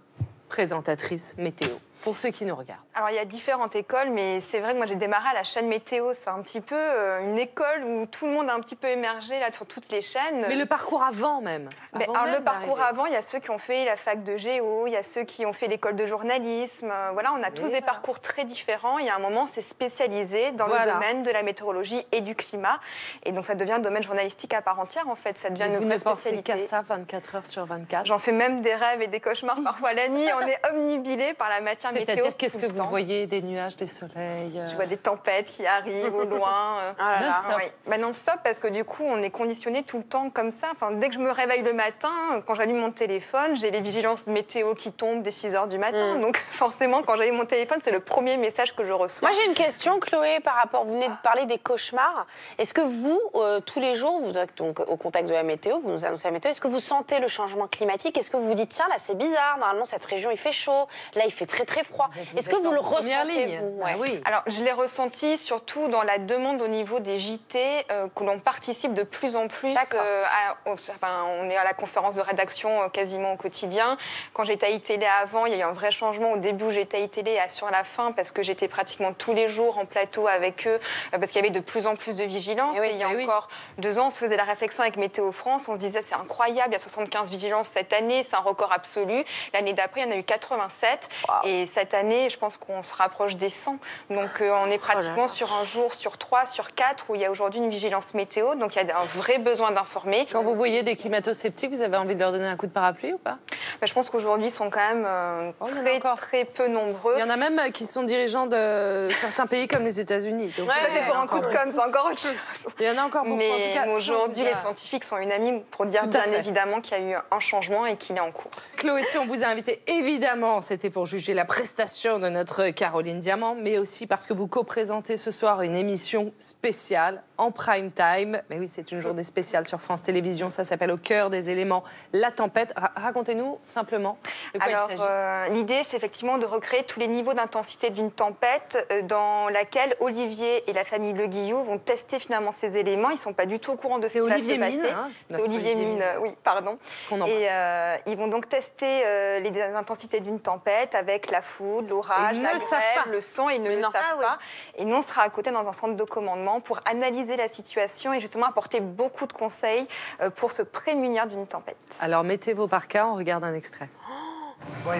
présentatrice météo, pour ceux qui nous regardent? Alors, il y a différentes écoles, mais c'est vrai que moi, j'ai démarré à la chaîne Météo. C'est un petit peu une école où tout le monde a un petit peu émergé là, sur toutes les chaînes. Mais le parcours avant, même. Avant ben, alors, même le parcours avant, il y a ceux qui ont fait la fac de géo, il y a ceux qui ont fait l'école de journalisme. Voilà, on a tous voilà. des parcours très différents. Il y a un moment, c'est spécialisé dans voilà. le domaine de la météorologie et du climat. Et donc, ça devient un domaine journalistique à part entière, en fait. Ça devient une vraie spécialité. Vous ne pensez qu'à ça, vingt-quatre heures sur vingt-quatre? J'en fais même des rêves et des cauchemars parfois la nuit. On est omnibilés par la matière. C'est-à-dire, qu'est-ce que vous voyez? Des nuages, des soleils? Euh... Je vois des tempêtes qui arrivent au loin. Euh... Ah non-stop oui. bah non-stop, parce que du coup, on est conditionné tout le temps comme ça. Enfin, dès que je me réveille le matin, quand j'allume mon téléphone, j'ai les vigilances météo qui tombent dès six heures du matin. Mm. Donc forcément, quand j'allume mon téléphone, c'est le premier message que je reçois. Moi, j'ai une question, Chloé, par rapport... Vous venez de parler des cauchemars. Est-ce que vous, euh, tous les jours, vous êtes donc au contact de la météo, vous nous annoncez la météo, est-ce que vous sentez le changement climatique? Est-ce que vous vous dites, tiens, là, c'est bizarre, normalement, cette région, il fait chaud, là, il fait très, très froid. Est-ce que vous le ressentez, vous? Ouais. Ah oui. Alors, je l'ai ressenti surtout dans la demande au niveau des J T, euh, que l'on participe de plus en plus. Euh, à, enfin, on est à la conférence de rédaction euh, quasiment au quotidien. Quand j'étais à I Télé avant, il y a eu un vrai changement. Au début, j'étais à I Télé et sur la fin, parce que j'étais pratiquement tous les jours en plateau avec eux, euh, parce qu'il y avait de plus en plus de vigilance. Et oui, et il y a encore oui. deux ans, on se faisait la réflexion avec Météo France. On se disait, c'est incroyable, il y a soixante-quinze vigilances cette année, c'est un record absolu. L'année d'après, il y en a eu quatre-vingt-sept. Wow. Et Et cette année, je pense qu'on se rapproche des cent. Donc, euh, on est pratiquement oh sur un jour, sur trois, sur quatre, où il y a aujourd'hui une vigilance météo. Donc, il y a un vrai besoin d'informer. Quand vous voyez des climato-sceptiques, vous avez envie de leur donner un coup de parapluie ou pas? Ben, je pense qu'aujourd'hui, ils sont quand même euh, oh, très, très peu nombreux. Il y en a même euh, qui sont dirigeants de certains pays comme les États-Unis. Donc, ouais, c'est pour un coup de com', c'est encore autre chose. Il y en a encore beaucoup. Mais aujourd'hui, les scientifiques sont unanimes pour dire bien évidemment qu'il y a eu un changement et qu'il est en cours. Chloé, si on vous a invité, évidemment, c'était pour juger la prestation de notre Caroline Diamant, mais aussi parce que vous co-présentez ce soir une émission spéciale en prime time. Mais oui, c'est une journée spéciale sur France Télévisions. Ça s'appelle Au cœur des éléments, la tempête. Ra- racontez-nous simplement de quoi Alors, il s'agit. Euh, l'idée, c'est effectivement de recréer tous les niveaux d'intensité d'une tempête euh, dans laquelle Olivier et la famille Le Guillou vont tester finalement ces éléments. Ils ne sont pas du tout au courant de ce qui va se passer. Hein, c'est Olivier, Olivier Mine, euh, oui, pardon. Et euh, ils vont donc tester euh, les intensités d'une tempête avec la foudre, l'orage, la grêle, le son. Ils ne le savent pas. Et nous, on sera à côté dans un centre de commandement pour analyser la situation et justement apporter beaucoup de conseils pour se prémunir d'une tempête. Alors mettez vos parkas, on regarde un extrait. Oh ouais,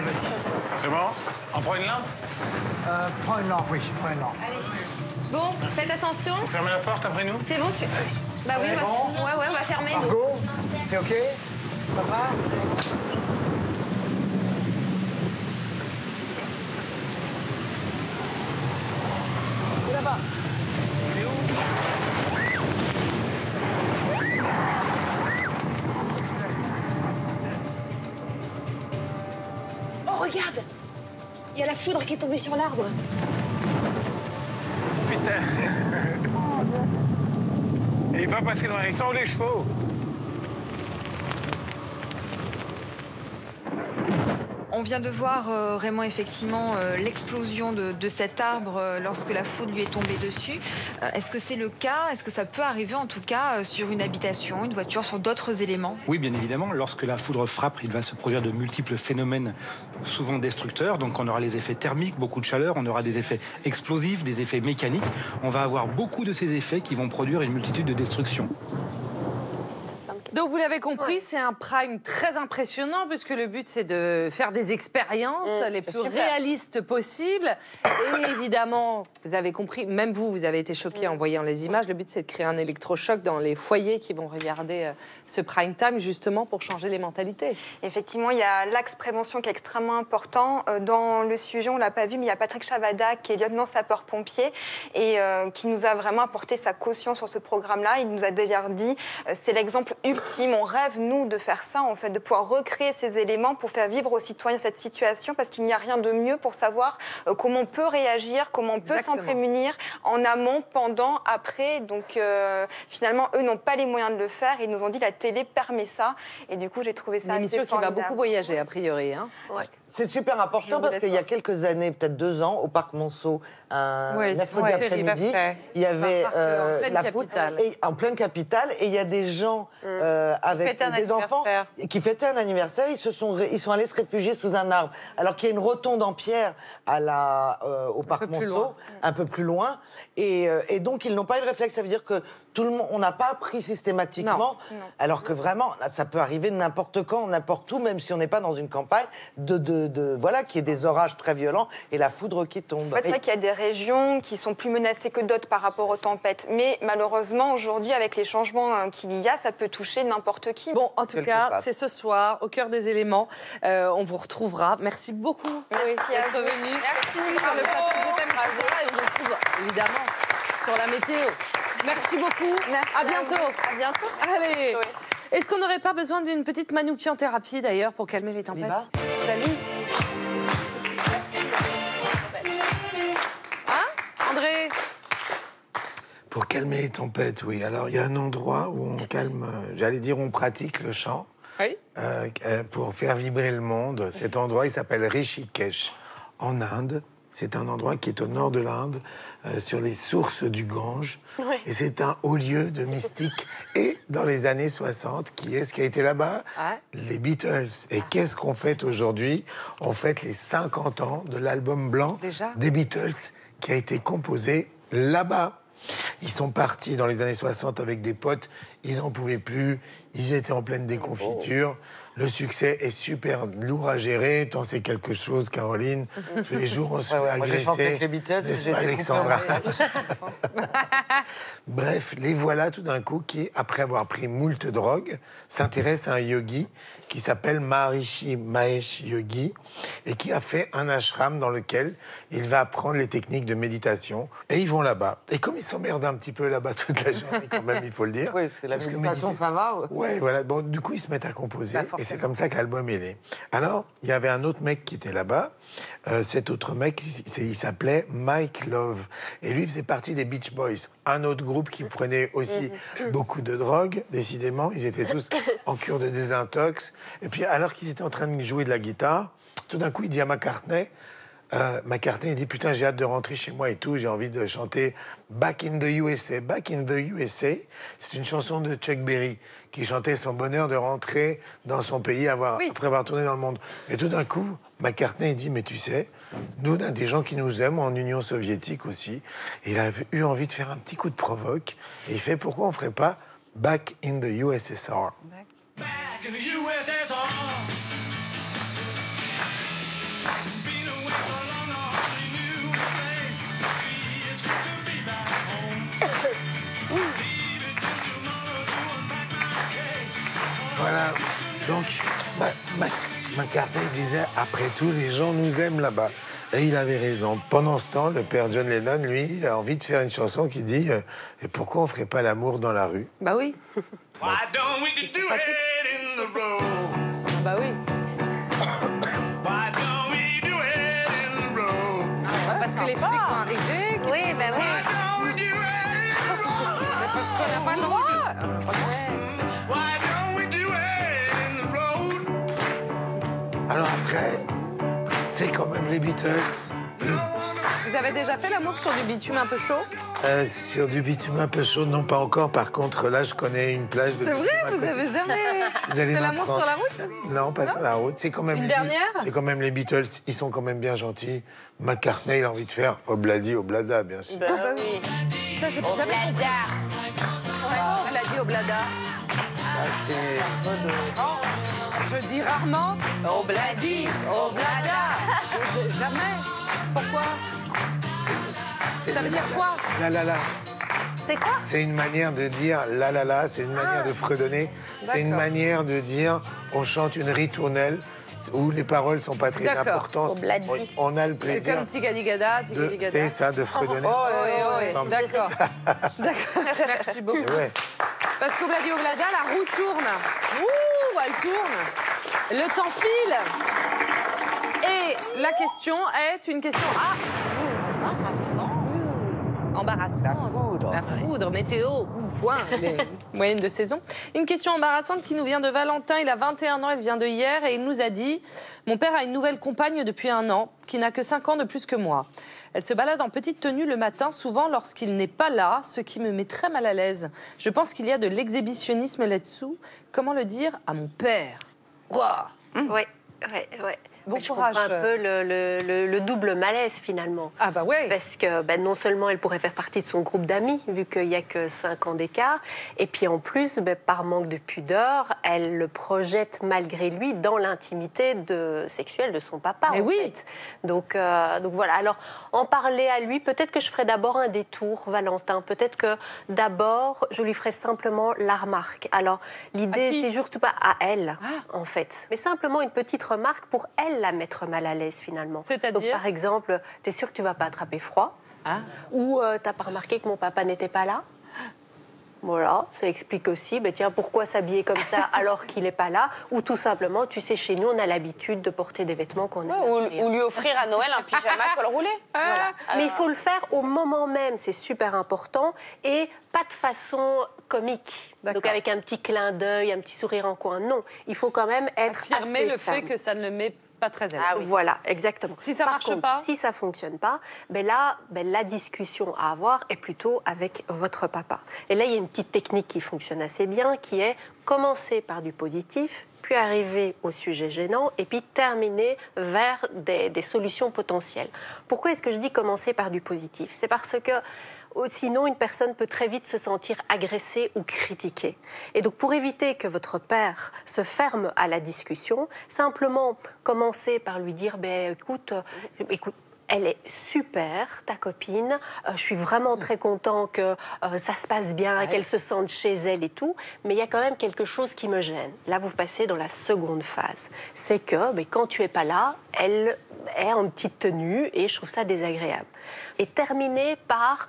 c'est bon? On prend une lampe? euh, Prends une lampe, oui, prends une lampe. Allez. Bon, faites attention. Vous fermez la porte après nous? C'est bon, tu... Bah oui, on va, bon. F... ouais, ouais, on va fermer. Margot, t'es OK? Papa? C'est là-bas. Oh, regarde! Il y a la foudre qui est tombée sur l'arbre. Putain! Il est pas passé loin, ils sont où les chevaux? On vient de voir euh, Raymond effectivement euh, l'explosion de, de cet arbre euh, lorsque la foudre lui est tombée dessus. Euh, Est-ce que c'est le cas? Est-ce que ça peut arriver en tout cas euh, sur une habitation, une voiture, sur d'autres éléments? Oui, bien évidemment. Lorsque la foudre frappe, il va se produire de multiples phénomènes souvent destructeurs. Donc on aura les effets thermiques, beaucoup de chaleur, on aura des effets explosifs, des effets mécaniques. On va avoir beaucoup de ces effets qui vont produire une multitude de destructions. Donc vous l'avez compris, ouais. C'est un prime très impressionnant puisque le but c'est de faire des expériences mmh, les plus super. réalistes possibles. Et évidemment, vous avez compris, même vous, vous avez été choqués mmh. en voyant les images. Le but c'est de créer un électrochoc dans les foyers qui vont regarder ce prime time justement pour changer les mentalités. Effectivement, il y a l'axe prévention qui est extrêmement important. Dans le sujet, on ne l'a pas vu, mais il y a Patrick Chavada qui est lieutenant sapeur-pompier et euh, qui nous a vraiment apporté sa caution sur ce programme-là. Il nous a d'ailleurs dit, c'est l'exemple ultime. On rêve, nous, de faire ça, en fait, de pouvoir recréer ces éléments pour faire vivre aux citoyens cette situation, parce qu'il n'y a rien de mieux pour savoir euh, comment on peut réagir, comment on peut s'en prémunir en amont, pendant, après. Donc, euh, finalement, eux n'ont pas les moyens de le faire. Ils nous ont dit la télé permet ça. Et du coup, j'ai trouvé ça une émission qui va beaucoup voyager, a priori. Hein. Ouais. C'est super important parce qu'il y a quelques années, peut-être deux ans, au parc Monceau, un ouais, mercredi après-midi, il y avait euh, en la foudre en pleine capitale, et il y a des gens mm. euh, avec des enfants qui fêtaient un anniversaire, ils se sont ils sont allés se réfugier sous un arbre, alors qu'il y a une rotonde en pierre à la euh, au parc Monceau, un peu plus loin, et, euh, et donc ils n'ont pas eu le réflexe. Ça veut dire que tout le monde, on n'a pas appris systématiquement, non. alors que vraiment ça peut arriver n'importe quand, n'importe où, même si on n'est pas dans une campagne de, de De, de, voilà, qu'il y ait des orages très violents et la foudre qui tombe. Ouais, c'est vrai qu'il y a des régions qui sont plus menacées que d'autres par rapport aux tempêtes. Mais malheureusement, aujourd'hui, avec les changements qu'il y a, ça peut toucher n'importe qui. Bon, en tout cas, c'est ce soir, au cœur des éléments. Euh, on vous retrouvera. Merci beaucoup d'être venue. Merci sur le plateau de Thème Radio. Et on vous retrouve évidemment sur la météo. Merci beaucoup. Merci à bientôt. À, à bientôt. Allez. Oui. Est-ce qu'on n'aurait pas besoin d'une petite manoukie en thérapie, d'ailleurs, pour calmer les tempêtes? Salut. Hein, André? Pour calmer les tempêtes, oui. Alors, il y a un endroit où on calme, j'allais dire, on pratique le chant. Oui. Euh, pour faire vibrer le monde. Cet endroit, il s'appelle Rishikesh, en Inde. C'est un endroit qui est au nord de l'Inde, euh, sur les sources du Gange. Ouais. Et c'est un haut lieu de mystique. Et dans les années soixante, qui est-ce qui a été là-bas? Ah. Les Beatles. Et ah. qu'est-ce qu'on fête aujourd'hui? On fête les cinquante ans de l'album blanc Déjà des Beatles, qui a été composé là-bas. Ils sont partis dans les années soixante avec des potes. Ils n'en pouvaient plus. Ils étaient en pleine déconfiture. Oh. Le succès est super lourd à gérer. Tant c'est quelque chose, Caroline. Tous les jours, on se fait ouais, ouais, agresser. Moi, j'ai chanté avec les Beatles, n'est-ce pas, Alexandra? Bref, les voilà tout d'un coup qui, après avoir pris moult drogues, s'intéressent à un yogi qui s'appelle Maharishi Mahesh Yogi et qui a fait un ashram dans lequel il va apprendre les techniques de méditation. Et ils vont là-bas. Et comme ils s'emmerdent un petit peu là-bas toute la journée, quand même, il faut le dire, oui, la même façon, ça va. Ouais, voilà. Bon, du coup, ils se mettent à composer. Et c'est comme ça que l'album est né. Alors, il y avait un autre mec qui était là-bas. Euh, cet autre mec, il s'appelait Mike Love. Et lui faisait partie des Beach Boys. Un autre groupe qui prenait aussi beaucoup de drogue, décidément. Ils étaient tous en cure de désintox. Et puis, alors qu'ils étaient en train de jouer de la guitare, tout d'un coup, il dit à McCartney... Euh, McCartney dit, putain, j'ai hâte de rentrer chez moi et tout, j'ai envie de chanter Back in the U S A, Back in the U S A. C'est une chanson de Chuck Berry qui chantait son bonheur de rentrer dans son pays avoir, oui. après avoir tourné dans le monde. Et tout d'un coup, McCartney dit, mais tu sais, nous, on a des gens qui nous aiment en Union soviétique aussi. Et il a eu envie de faire un petit coup de provoque. Et il fait, pourquoi on ne ferait pas Back in the U S S R? Back in the U S S R. Voilà, donc bah, bah, McCartney disait, après tout, les gens nous aiment là-bas. Et il avait raison. Pendant ce temps, le père John Lennon, lui, il a envie de faire une chanson qui dit euh, « Et pourquoi on ne ferait pas l'amour dans la rue ?» Bah oui. Bah, c'est pratique. Ah bah oui. Ah, parce que les flics vont arriver. Oui, ben bah oui. Mais parce qu'on n'a pas le droit. Alors après, c'est quand même les Beatles. Vous avez déjà fait l'amour sur du bitume un peu chaud? euh, Sur du bitume un peu chaud, non, pas encore. Par contre, là, je connais une plage de... C'est vrai, vous avez jamais fait l'amour sur la route? Non, pas non sur la route. C'est quand même... Une les... dernière? C'est quand même les Beatles, ils sont quand même bien gentils. McCartney, il a envie de faire Obladi Oblada, bien sûr. Ben bah oui. Ça, j'ai jamais compris. Vraiment, Obladi Oblada. Ah, je dis rarement Obladi, Oblada. Jamais. Pourquoi? Ça veut dire quoi? La la la. C'est quoi? C'est une manière de dire la la la, c'est une manière ah. de fredonner. C'est une manière de dire on chante une ritournelle où les paroles sont pas très importantes. On, on a le plaisir. C'est comme Tiganigada, Tiganigada. C'est ça, de fredonner. Oh, oh, oh, oh, oh, oh. D'accord. D'accord. Merci beaucoup. Ouais. Parce qu'Obladi Oblada, la roue tourne. Ouh, elle tourne. Le temps file. Et la question est une question... Ah, embarrassant. Embarrassante. La foudre. La foudre, météo, point, moyenne de saison. Une question embarrassante qui nous vient de Valentin. Il a vingt et un ans, il vient de hier et il nous a dit « Mon père a une nouvelle compagne depuis un an qui n'a que cinq ans de plus que moi. » Elle se balade en petite tenue le matin, souvent lorsqu'il n'est pas là, ce qui me met très mal à l'aise. Je pense qu'il y a de l'exhibitionnisme là-dessous. Comment le dire à mon père? Wow. Mmh. Oui, oui, oui. Bon je courage. Un peu le, le, le, le double malaise, finalement. Ah bah oui. Parce que bah, non seulement elle pourrait faire partie de son groupe d'amis, vu qu'il n'y a que cinq ans d'écart, et puis en plus, bah, par manque de pudeur, elle le projette malgré lui dans l'intimité de... sexuelle de son papa, mais en oui. fait. Donc, euh, donc voilà. Alors, en parler à lui, peut-être que je ferai d'abord un détour, Valentin. Peut-être que d'abord, je lui ferai simplement la remarque. Alors, l'idée, c'est surtout pas à elle, ah. en fait, mais simplement une petite remarque pour elle, la mettre mal à l'aise finalement. C'est-à-dire ? Par exemple, t'es sûr que tu vas pas attraper froid ? ah. Ou euh, t'as pas remarqué que mon papa n'était pas là ? Voilà, ça explique aussi, ben tiens, pourquoi s'habiller comme ça alors qu'il n'est pas là? Ou tout simplement, tu sais, chez nous, on a l'habitude de porter des vêtements qu'on aime. Ouais, ou, ou lui offrir à Noël un pyjama col roulé. Voilà. Alors... Mais il faut le faire au moment même, c'est super important, et pas de façon comique. Donc avec un petit clin d'œil, un petit sourire en coin. Non, il faut quand même être affirmer assez le fait ferme. Que ça ne le met pas. Pas très élevé. Ah, oui. Voilà, exactement. Si ça ne marche contre, pas... Si ça ne fonctionne pas, ben là, ben la discussion à avoir est plutôt avec votre papa. Et là, il y a une petite technique qui fonctionne assez bien, qui est commencer par du positif, puis arriver au sujet gênant et puis terminer vers des, des solutions potentielles. Pourquoi est-ce que je dis commencer par du positif? C'est parce que... Sinon, une personne peut très vite se sentir agressée ou critiquée. Et donc, pour éviter que votre père se ferme à la discussion, simplement commencer par lui dire bah, « Écoute, euh, écoute, elle est super, ta copine. Euh, je suis vraiment très content que euh, ça se passe bien, ouais. qu'elle se sente chez elle et tout. Mais il y a quand même quelque chose qui me gêne. » Là, vous passez dans la seconde phase. C'est que bah, quand tu n'es pas là, elle est en petite tenue et je trouve ça désagréable. Et terminer par...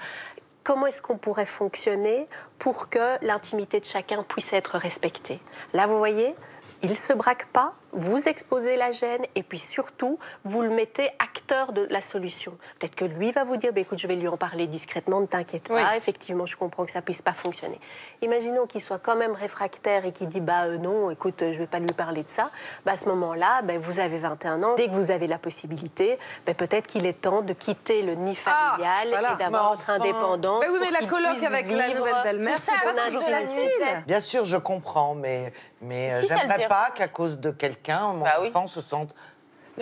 comment est-ce qu'on pourrait fonctionner pour que l'intimité de chacun puisse être respectée. Là, vous voyez, il ne se braque pas, vous exposez la gêne et puis surtout, vous le mettez acteur de la solution. Peut-être que lui va vous dire, bah, écoute, je vais lui en parler discrètement, ne t'inquiète oui. pas, effectivement, je comprends que ça ne puisse pas fonctionner. Imaginons qu'il soit quand même réfractaire et qu'il dit, bah euh, non, écoute, euh, je ne vais pas lui parler de ça. Bah, à ce moment-là, bah, vous avez vingt et un ans, dès que vous avez la possibilité, bah, peut-être qu'il est temps de quitter le nid familial ah, voilà. et d'avoir votre indépendance. Mais oui, mais la colloque avec la nouvelle belle-mère, c'est pas toujours facile. Bien sûr, je comprends, mais, mais si j'aimerais pas qu'à cause de quelqu'un, mon bah enfant oui. se sente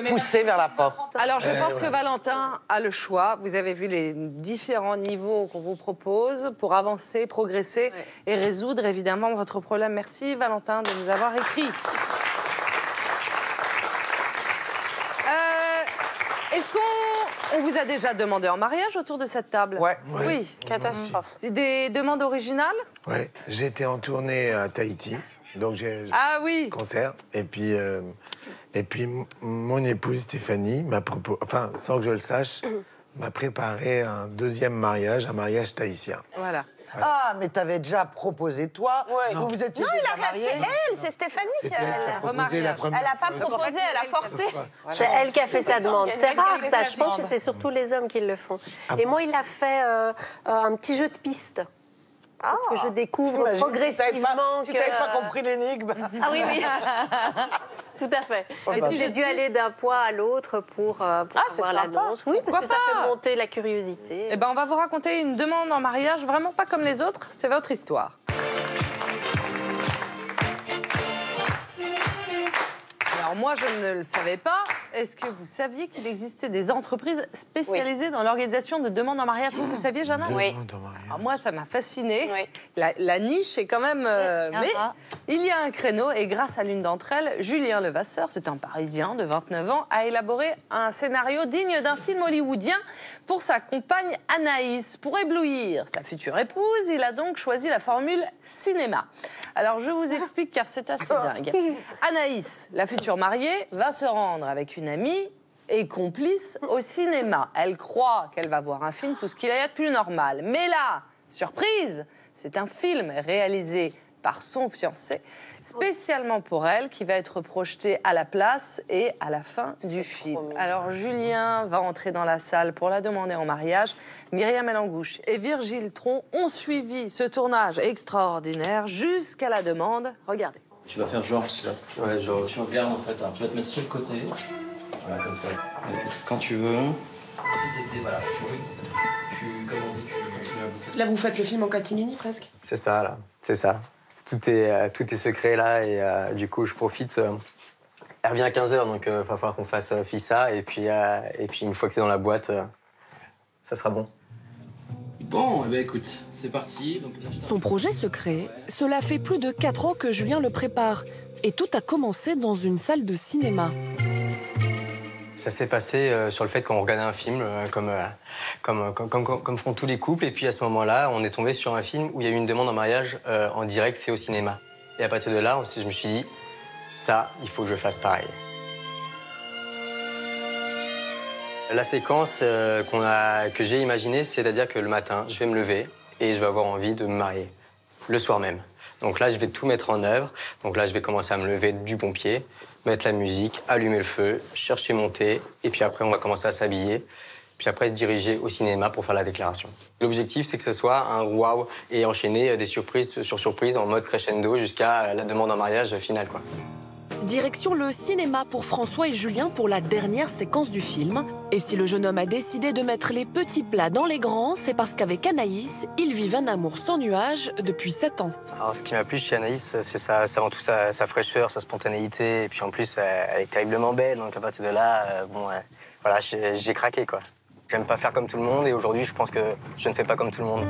poussé vers la porte. Alors, je euh, pense ouais. que Valentin a le choix. Vous avez vu les différents niveaux qu'on vous propose pour avancer, progresser ouais. et résoudre, évidemment, votre problème. Merci, Valentin, de nous avoir écrit. Euh, Est-ce qu'on on vous a déjà demandé en mariage autour de cette table? ouais. Ouais. Oui. Catastrophe. Des demandes originales? Oui. J'étais en tournée à Tahiti. Donc j'ai ah oui. concert et puis euh, et puis mon épouse Stéphanie m'a proposé, enfin sans que je le sache, m'a préparé un deuxième mariage, un mariage tahitien. Voilà. voilà. Ah mais t'avais déjà proposé toi. Ouais. Vous vous étiez non, déjà mariés. Non, elle, c'est Stéphanie qui a, a proposé la première. Elle a pas proposé, elle a forcé. Voilà. C'est elle qui a fait sa demande. C'est rare ça. Je pense que c'est surtout les hommes qui le font. Ah et bon. Moi il a fait euh, un petit jeu de piste. Ah, que je découvre progressivement. Si tu n'avais pas, que... si pas compris l'énigme. Ah oui, oui. Tout à fait. Oh, bah, j'ai dû aller d'un point à l'autre pour, pour ah, avoir l'annonce. Oui, parce Pourquoi que ça pas. fait monter la curiosité. Eh ben, on va vous raconter une demande en mariage vraiment pas comme les autres. C'est votre histoire. Alors moi, je ne le savais pas. Est-ce que vous saviez qu'il existait des entreprises spécialisées oui. dans l'organisation de demandes en mariage? Vous, vous saviez, Jeanne? Oui. Alors moi, ça m'a fascinée. Oui. La, la niche est quand même... Euh, oui. Mais ah, ah. il y a un créneau et grâce à l'une d'entre elles, Julien Levasseur, c'est un Parisien de vingt-neuf ans, a élaboré un scénario digne d'un film hollywoodien pour sa compagne Anaïs. Pour éblouir sa future épouse, il a donc choisi la formule cinéma. Alors, je vous explique car c'est assez dingue. Anaïs, la future mariée, va se rendre avec une amie et complice au cinéma. Elle croit qu'elle va voir un film, tout ce qu'il y a de plus normal. Mais là, surprise, c'est un film réalisé par son fiancé, spécialement pour elle, qui va être projeté à la place et à la fin du film. Mignon. Alors Julien va entrer dans la salle pour la demander en mariage. Myriam Elangouche et Virgile Tron ont suivi ce tournage extraordinaire jusqu'à la demande. Regardez. Tu vas faire genre, tu vois. Ouais, genre. Tu regardes en fait, hein. Tu vas te mettre sur le côté. Voilà, comme ça. Quand tu veux. Si t'étais, voilà, tu, tu, comment dis, tu continues à boucler. Là, vous faites le film en catimini presque. C'est ça, là. C'est ça. Tout est, euh, tout est secret, là, et euh, du coup, je profite. Euh, elle revient à quinze heures, donc il euh, va falloir qu'on fasse euh, fissa, et puis, euh, et puis, une fois que c'est dans la boîte, euh, ça sera bon. Bon, eh bien, écoute, c'est parti. Donc, là, je... Son projet secret, cela fait plus de quatre ans que Julien le prépare. Et tout a commencé dans une salle de cinéma. Ça s'est passé euh, sur le fait qu'on regardait un film, euh, comme, euh, comme, comme, comme, comme font tous les couples. Et puis à ce moment-là, on est tombé sur un film où il y a eu une demande en mariage euh, en direct fait au cinéma. Et à partir de là, je me suis dit, ça, il faut que je fasse pareil. La séquence euh, qu'on a, que j'ai imaginée, c'est-à-dire que le matin, je vais me lever et je vais avoir envie de me marier, le soir même. Donc là, je vais tout mettre en œuvre. Donc là, je vais commencer à me lever du bon pied, mettre la musique, allumer le feu, chercher mon thé, et puis après, on va commencer à s'habiller, puis après, se diriger au cinéma pour faire la déclaration. L'objectif, c'est que ce soit un wow et enchaîner des surprises sur surprises en mode crescendo jusqu'à la demande en mariage finale, quoi. Direction le cinéma pour François et Julien pour la dernière séquence du film. Et si le jeune homme a décidé de mettre les petits plats dans les grands, c'est parce qu'avec Anaïs, ils vivent un amour sans nuages depuis sept ans. Alors, ce qui m'a plu chez Anaïs, c'est ça, ça rend tout sa, sa fraîcheur, sa spontanéité. Et puis en plus, elle est terriblement belle. Donc à partir de là, bon, euh, voilà, j'ai craqué, quoi. J'aime pas faire comme tout le monde et aujourd'hui, je pense que je ne fais pas comme tout le monde.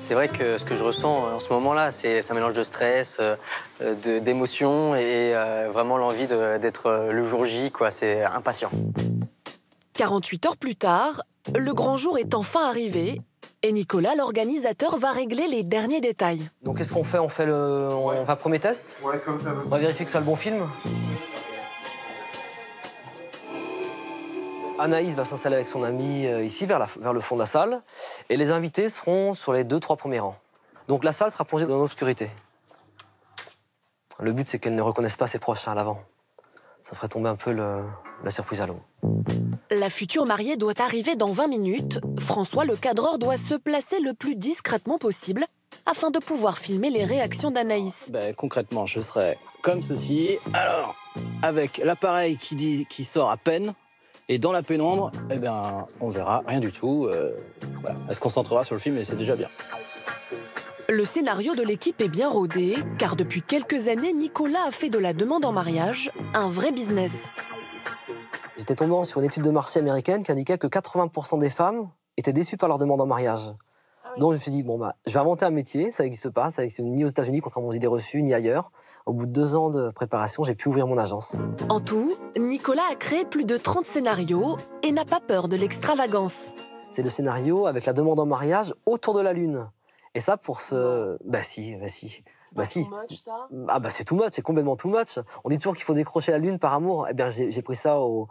C'est vrai que ce que je ressens en ce moment-là, c'est un mélange de stress, euh, d'émotion et euh, vraiment l'envie d'être euh, le jour J, quoi. C'est impatient. quarante-huit heures plus tard, le grand jour est enfin arrivé et Nicolas, l'organisateur, va régler les derniers détails. Donc qu'est-ce qu'on fait? On fait le... On ouais. va Prométhès? Ouais, comme ça. On va vérifier que ce soit le bon film. Anaïs va s'installer avec son ami ici, vers, la, vers le fond de la salle. Et les invités seront sur les deux, trois premiers rangs. Donc la salle sera plongée dans l'obscurité. Le but, c'est qu'elle ne reconnaisse pas ses proches à l'avant. Ça ferait tomber un peu le, la surprise à l'eau. La future mariée doit arriver dans vingt minutes. François, le cadreur, doit se placer le plus discrètement possible afin de pouvoir filmer les réactions d'Anaïs. Ben, concrètement, je serai comme ceci. Alors, avec l'appareil qui, dit, qui sort à peine, et dans la pénombre, eh ben, on verra rien du tout. Euh, voilà. Elle se concentrera sur le film et c'est déjà bien. Le scénario de l'équipe est bien rodé, car depuis quelques années, Nicolas a fait de la demande en mariage un vrai business. J'étais tombé sur une étude de marché américaine qui indiquait que quatre-vingts pour cent des femmes étaient déçues par leur demande en mariage. Ah oui. Donc je me suis dit, bon, bah, je vais inventer un métier, ça n'existe pas, ça n'existe ni aux États-Unis, contrairement aux idées reçues, ni ailleurs. Au bout de deux ans de préparation, j'ai pu ouvrir mon agence. En tout, Nicolas a créé plus de trente scénarios et n'a pas peur de l'extravagance. C'est le scénario avec la demande en mariage autour de la Lune. Et ça, pour ce... Bah si, bah si. Bah si. C'est too much, ça ? Ah bah c'est too much, c'est complètement too much. On dit toujours qu'il faut décrocher la Lune par amour. Eh bien, j'ai pris ça au,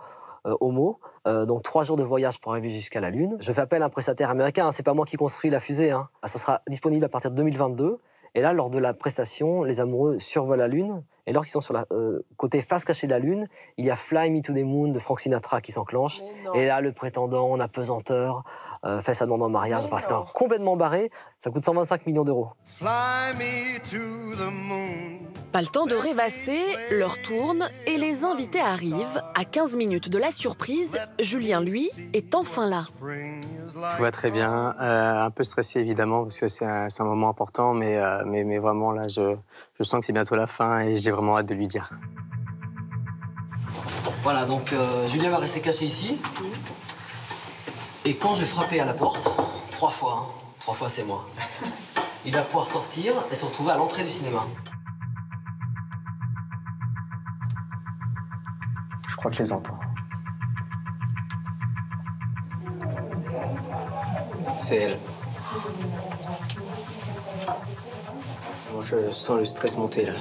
euh, au mot. Euh, donc, trois jours de voyage pour arriver jusqu'à la Lune. Je fais appel à un prestataire américain. Hein. C'est pas moi qui construis la fusée. Hein. Ah, ça sera disponible à partir de deux mille vingt-deux. Et là, lors de la prestation, les amoureux survolent la Lune. Et lorsqu'ils sont sur le euh, côté face cachée de la Lune, il y a Fly Me to the Moon de Frank Sinatra qui s'enclenche. Et là, le prétendant en apesanteur euh, fait sa demande en mariage. Enfin, c'est complètement barré. Ça coûte cent vingt-cinq millions d'euros. Fly me to the moon. Pas le temps de rêvasser, l'heure tourne et les invités arrivent. À quinze minutes de la surprise, Julien, lui, est enfin là. Tout va très bien. Euh, un peu stressé, évidemment, parce que c'est un, un moment important. Mais, euh, mais, mais vraiment, là, je, je sens que c'est bientôt la fin et j'ai vraiment hâte de lui dire. Voilà, donc euh, Julien va rester caché ici. Et quand je vais frapper à la porte, trois fois, hein, trois fois c'est moi, il va pouvoir sortir et se retrouver à l'entrée du cinéma. Je crois que je les entends. C'est elle. Bon, je sens le stress monter là.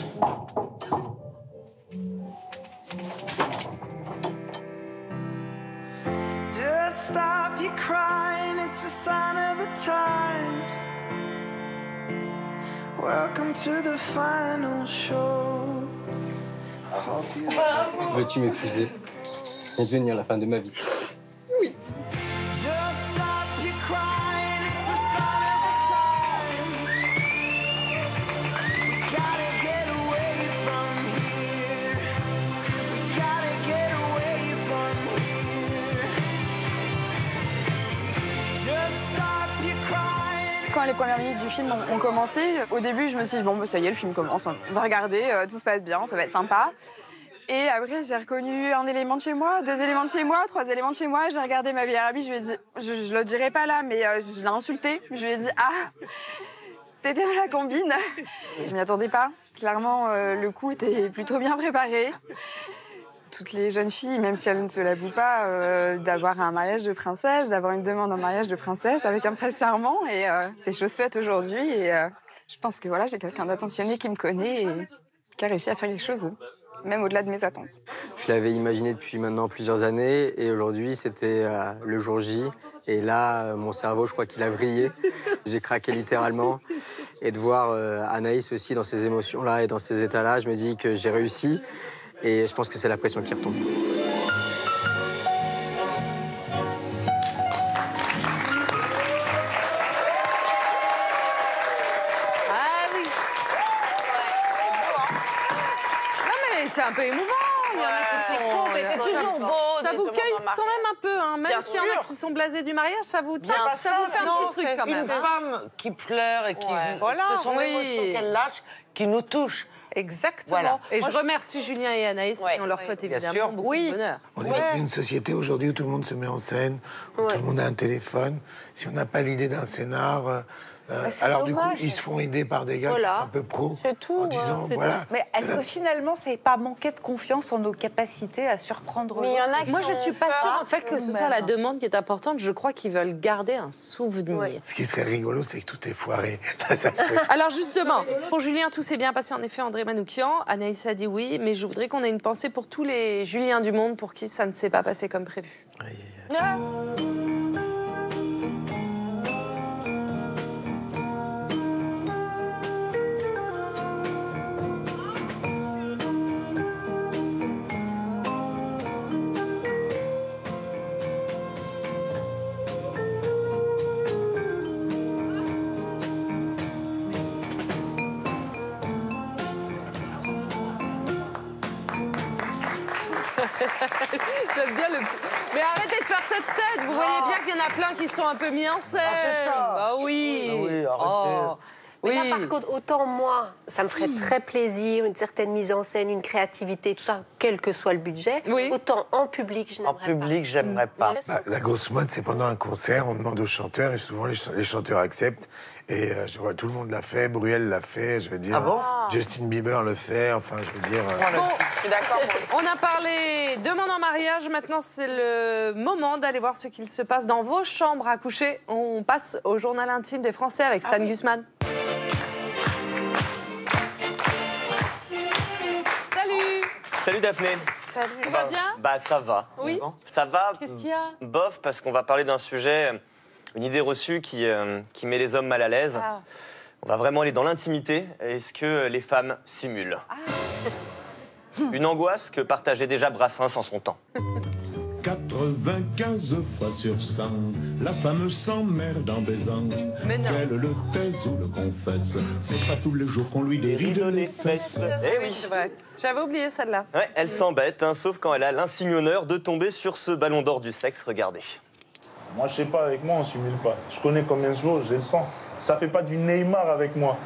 Veux-tu m'épouser et devenir la femme de ma vie? Oui. Quand les premières minutes du film ont, ont commencé, au début, je me suis dit, bon, bah, ça y est, le film commence, on va regarder, euh, tout se passe bien, ça va être sympa. Et après, j'ai reconnu un élément de chez moi, deux éléments de chez moi, trois éléments de chez moi. J'ai regardé ma vieille amie, je lui ai dit, je, je le dirai pas là, mais euh, je l'ai insulté. Je lui ai dit, ah, t'étais dans la combine. Je m'y attendais pas. Clairement, euh, le coup était plutôt bien préparé. Toutes les jeunes filles, même si elles ne se l'avouent pas, euh, d'avoir un mariage de princesse, d'avoir une demande en mariage de princesse avec un prince charmant, et euh, c'est chose faite aujourd'hui. Et euh, je pense que voilà, j'ai quelqu'un d'attentionné qui me connaît et qui a réussi à faire quelque chose, même au-delà de mes attentes. Je l'avais imaginé depuis maintenant plusieurs années, et aujourd'hui, c'était euh, le jour J. Et là, euh, mon cerveau, je crois qu'il a brillé. J'ai craqué littéralement. Et de voir euh, Anaïs aussi dans ces émotions-là et dans ces états-là, je me dis que j'ai réussi. Et je pense que c'est la pression qui retombe. Ah oui. Ouais, c'est beau, hein. Non mais c'est un peu émouvant. Il y en a qui sont... C'est toujours beau. Ça vous cueille quand même un peu, hein. Même s'il y en a qui sont blasés du mariage, ça vous tape, ça, ça vous fait non, un petit truc quand même. Une femme qui pleure et qui... Ouais. Voilà, ce sont oui. les émotions qu'elle lâche qui nous touchent. Exactement. Voilà. Et Moi, je remercie je... Julien et Anaïs ouais, et on leur souhaite ouais, évidemment beaucoup oui. de bonheur. On est ouais. dans une société aujourd'hui où tout le monde se met en scène, où ouais. tout le monde a un téléphone. Si on n'a pas l'idée d'un scénar, Euh, alors dommage. Du coup, ils se font aider par des gars voilà. qui sont un peu pros, tout, en disant ouais. voilà. Mais est-ce que finalement, c'est pas manquer de confiance en nos capacités à surprendre mais il y en a qui moi, je suis pas sûre en fait que ce soit la demande qui est importante. Je crois qu'ils veulent garder un souvenir. Ouais. Ce qui serait rigolo, c'est que tout est foiré. Là, ça serait... Alors justement, pour Julien, tout s'est bien passé. En effet, André Manoukian, Anaïs a dit oui, mais je voudrais qu'on ait une pensée pour tous les Juliens du monde pour qui ça ne s'est pas passé comme prévu. Aïe, aïe, aïe. Ah. Qui sont un peu mis en scène. Ah, bah oui. Ah oui, oh. Mais oui. Là, par contre, autant moi, ça me ferait mmh. très plaisir, une certaine mise en scène, une créativité, tout ça, quel que soit le budget. Oui. Autant en public, je n'aimerais pas. En public, j'aimerais pas. Mmh. pas. Bah, la grosse mode, c'est pendant un concert, on demande aux chanteurs et souvent les, ch les chanteurs acceptent. Et euh, je vois tout le monde l'a fait, Bruel l'a fait, je veux dire. Ah bon? Justin Bieber le fait, enfin, je veux dire. Euh... Bon, je suis d'accord. On a parlé demande en mariage. Maintenant, c'est le moment d'aller voir ce qu'il se passe dans vos chambres à coucher. On passe au journal intime des Français avec Stan ah oui. Guzman. Salut. Salut Daphné. Salut. Tout va bien? Bah ça va. Oui. Ça va. Qu'est-ce qu'il y a? Bof, parce qu'on va parler d'un sujet. Une idée reçue qui, euh, qui met les hommes mal à l'aise. Ah. On va vraiment aller dans l'intimité. Est-ce que les femmes simulent? Ah. Une angoisse que partageait déjà Brassens en son temps. quatre-vingt-quinze fois sur cent, la femme s'emmerde en baisant. Qu'elle le taise ou le confesse, c'est pas tous les jours qu'on lui déride les fesses. Eh oui, c'est vrai. J'avais oublié celle-là. Ouais, elle s'embête, hein, sauf quand elle a l'insigne honneur de tomber sur ce ballon d'or du sexe. Regardez. Moi, je sais pas, avec moi, on simule pas. Je connais combien de choses, j'ai le sang. Ça fait pas du Neymar avec moi.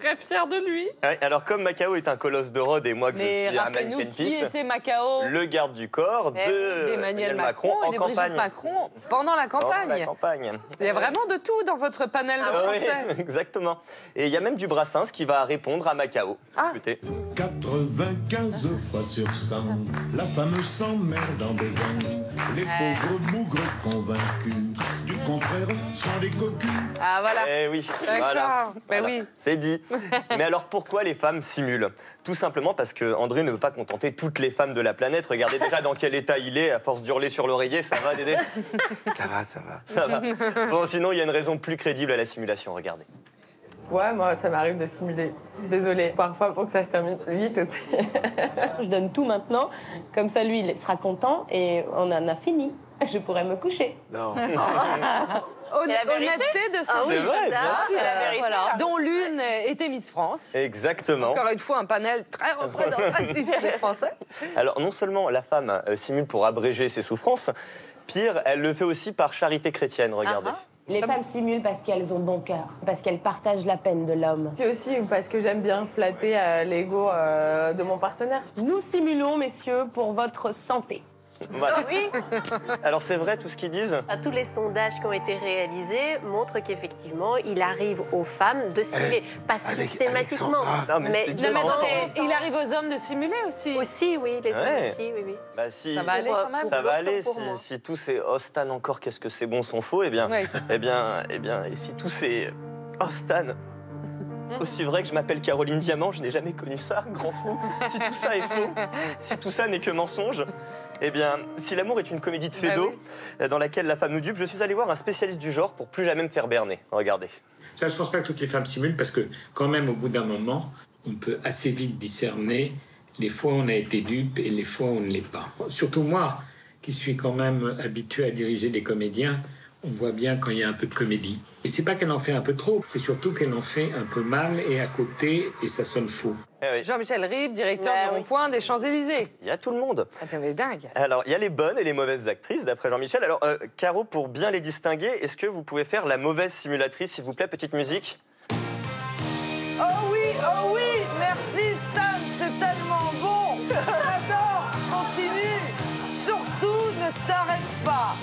Très fier de lui. Ouais, alors, comme Macao est un colosse de Rhodes et moi que mais je suis un mannequin qui était Macao, le garde du corps de d'Emmanuel Macron, Macron et en de campagne. Macron pendant la campagne. Pendant la campagne. Il y a vraiment de tout dans votre panel de ah, Français. Oui, exactement. Et il y a même du Brassens qui va répondre à Macao. Ah. Écoutez. quatre-vingt-quinze fois sur cent, la femme s'emmerde en baisant. Les ouais. pauvres mougres convaincus du contraire sont des cocus. Ah, voilà. Eh oui, voilà. Ben voilà. Oui. C'est dit. Mais alors pourquoi les femmes simulent? Tout simplement parce que André ne veut pas contenter toutes les femmes de la planète. Regardez déjà dans quel état il est, à force d'hurler sur l'oreiller, ça va Dédé? Ça va, ça va. Ça va. Bon, sinon, il y a une raison plus crédible à la simulation, regardez. Ouais, moi, ça m'arrive de simuler. Désolée. Parfois, pour que ça se termine vite aussi. Je donne tout maintenant, comme ça, lui, il sera content et on en a fini. Je pourrais me coucher. Non. Honnêteté de ces deux femmes, dont l'une était Miss France. Exactement. Encore une fois, un panel très représentatif des Français. Alors, non seulement la femme simule pour abréger ses souffrances, pire, elle le fait aussi par charité chrétienne, regardez. Ah, ah. Les femmes simulent parce qu'elles ont bon cœur, parce qu'elles partagent la peine de l'homme. Puis aussi parce que j'aime bien flatter euh, l'ego euh, de mon partenaire. Nous simulons, messieurs, pour votre santé. Voilà. Oh oui. Alors c'est vrai tout ce qu'ils disent. Tous les sondages qui ont été réalisés montrent qu'effectivement il arrive aux femmes de simuler, eh, pas avec, systématiquement. Non, mais mais, non, mais attendez, il arrive aux hommes de simuler aussi. Aussi oui, les ouais. hommes aussi oui oui. Bah, si, ça va aller quand même. Ça va aller si, si tous ces oh Stan encore qu'est-ce que c'est bon sont faux, eh bien ouais. eh bien eh bien et si tous ces oh Stan aussi vrai que je m'appelle Caroline Diamant, je n'ai jamais connu ça, grand fou. Si tout ça est faux, si tout ça n'est que mensonge, eh bien, si l'amour est une comédie de Fédo, ah oui. dans laquelle la femme nous dupe, je suis allé voir un spécialiste du genre pour plus jamais me faire berner. Regardez. Ça, je pense pas que toutes les femmes simulent, parce que quand même, au bout d'un moment, on peut assez vite discerner les fois où on a été dupe et les fois où on ne l'est pas. Surtout moi, qui suis quand même habitué à diriger des comédiens, on voit bien quand il y a un peu de comédie. Et c'est pas qu'elle en fait un peu trop, c'est surtout qu'elle en fait un peu mal et à côté, et ça sonne faux. Eh oui. Jean-Michel Ribes, directeur ouais, de Rond-Point oui. des Champs-Élysées. Il y a tout le monde. Ah, mais dingue. Alors, il y a les bonnes et les mauvaises actrices, d'après Jean-Michel. Alors, euh, Caro, pour bien les distinguer, est-ce que vous pouvez faire la mauvaise simulatrice, s'il vous plaît, petite musique? Oh oui, oh oui, merci Stan, c'est tellement bon. J'adore, continue. Surtout, ne t'arrête pas.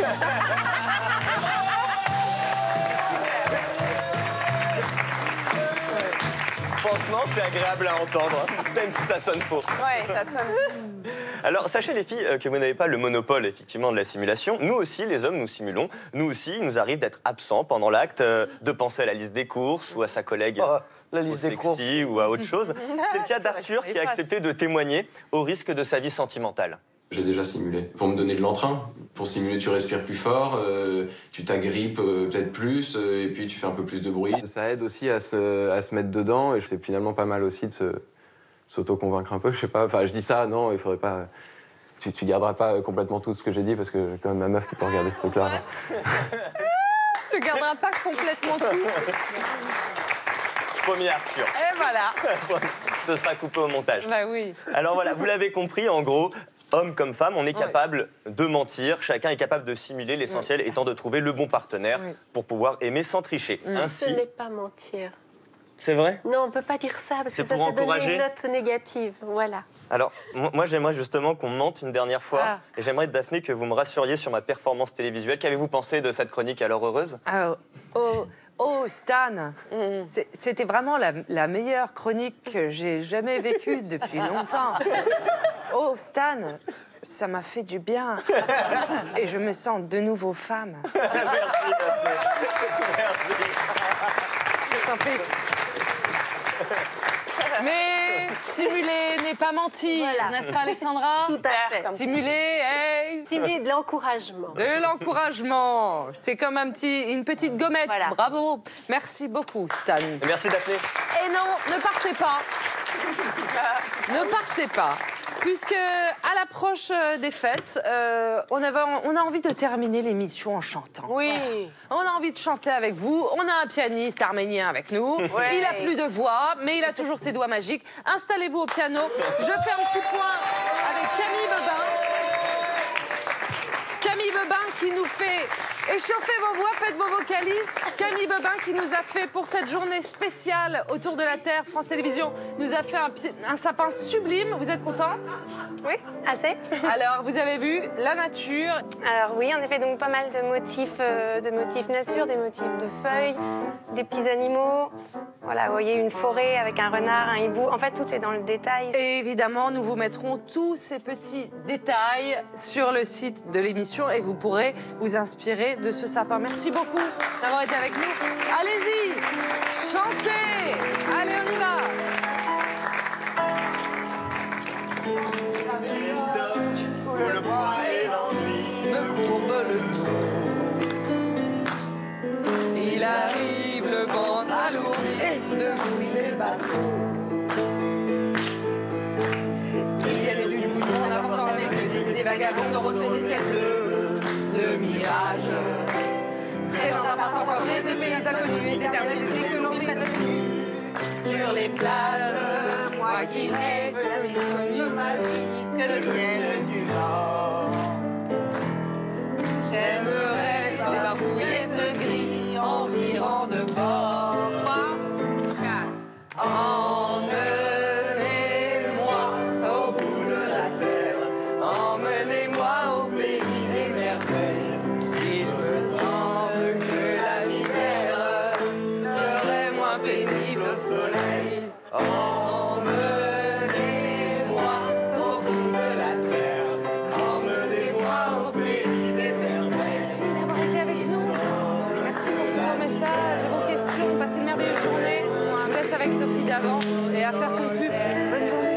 franchement, c'est agréable à entendre, même si ça sonne faux. Ouais, ça sonne. Alors, sachez, les filles, que vous n'avez pas le monopole, effectivement, de la simulation. Nous aussi, les hommes, nous simulons. Nous aussi, il nous arrive d'être absents pendant l'acte, euh, de penser à la liste des courses ou à sa collègue... Oh. La liste des cours. Ou à autre chose. C'est le cas d'Arthur qui a accepté de témoigner au risque de sa vie sentimentale. J'ai déjà simulé. Pour me donner de l'entrain. Pour simuler, tu respires plus fort, euh, tu t'agrippes euh, peut-être plus, euh, et puis tu fais un peu plus de bruit. Ça aide aussi à se, à se mettre dedans, et je fais finalement pas mal aussi de se, s'auto-convaincre un peu, je sais pas. Enfin, je dis ça, non, il faudrait pas... Tu, tu garderas pas complètement tout ce que j'ai dit, parce que j'ai quand même ma meuf qui peut regarder ce truc-là. Tu garderas pas complètement tout. Premier Arthur. Et voilà. Ce sera coupé au montage. Bah oui. Alors voilà, vous l'avez compris, en gros, homme comme femme, on est capable oui. de mentir, chacun est capable de simuler, l'essentiel oui. étant de trouver le bon partenaire oui. pour pouvoir aimer sans tricher. Oui. Ainsi... Ce n'est pas mentir. C'est vrai? Non, on ne peut pas dire ça, parce que ça, ça donne une note négative. Voilà. Alors, moi, j'aimerais justement qu'on mente une dernière fois. Ah. Et j'aimerais, Daphné, que vous me rassuriez sur ma performance télévisuelle. Qu'avez-vous pensé de cette chronique à l'heure heureuse? Oh, oh, oh Stan, mm. c'était vraiment la, la meilleure chronique que j'ai jamais vécue depuis longtemps. Oh, Stan, ça m'a fait du bien. Et je me sens de nouveau femme. Merci, Daphné. Merci. Je t'en prie. Mais simuler n'est pas mentir, voilà. N'est-ce pas, Alexandra? Tout à fait. Simuler, hey. Simuler de l'encouragement. De l'encouragement. C'est comme un petit, une petite gommette. Voilà. Bravo. Merci beaucoup, Stan. Merci, Daphné. Et non, ne partez pas. Ne partez pas. Puisque, à l'approche des fêtes, euh, on, avait, on a envie de terminer l'émission en chantant. Oui. Voilà. On a envie de chanter avec vous. On a un pianiste arménien avec nous. Ouais. Il a plus de voix, mais il a toujours ses doigts magiques. Installez-vous au piano. Je fais un petit point avec Camille Bebin. Camille Bebin qui nous fait... Échauffez vos voix, faites vos vocalises. Camille Bebin qui nous a fait, pour cette journée spéciale autour de la Terre, France Télévisions, nous a fait un, un sapin sublime. Vous êtes contente? Oui, assez. Alors, vous avez vu la nature. Alors oui, en effet, donc pas mal de motifs, euh, de motifs nature, des motifs de feuilles, des petits animaux. Voilà, vous voyez une forêt avec un renard, un hibou. En fait, tout est dans le détail. Et évidemment, nous vous mettrons tous ces petits détails sur le site de l'émission et vous pourrez vous inspirer de ce sapin. Merci beaucoup d'avoir été avec nous. Allez-y, chantez. Allez, on y va. Où le bras et l'ennui me courbent le dos. Il arrive le vent alourdi de vous les bateaux. Il y a des dunes où on apporte avec eux des vagabonds de reflets des ciels bleus. De mirage. C'est dans un parfum poivré de pays inconnus, éternels esprits que l'on vit sur les plages. Moi qui n'ai connu ma vie que le ciel du nord. J'aimerais débarbouiller ce gris en virant de bord. trois, quatre, emmenez-moi au bout de la terre, emmenez-moi au pays. Emmenez-moi au bout de la terre, emmenez-moi au pays des merveilles. Merci d'avoir été avec nous. Merci pour tous vos messages et vos questions. Passez une merveilleuse journée. Je vous laisse avec Sophie d'avant et à faire conclure. Bonne journée.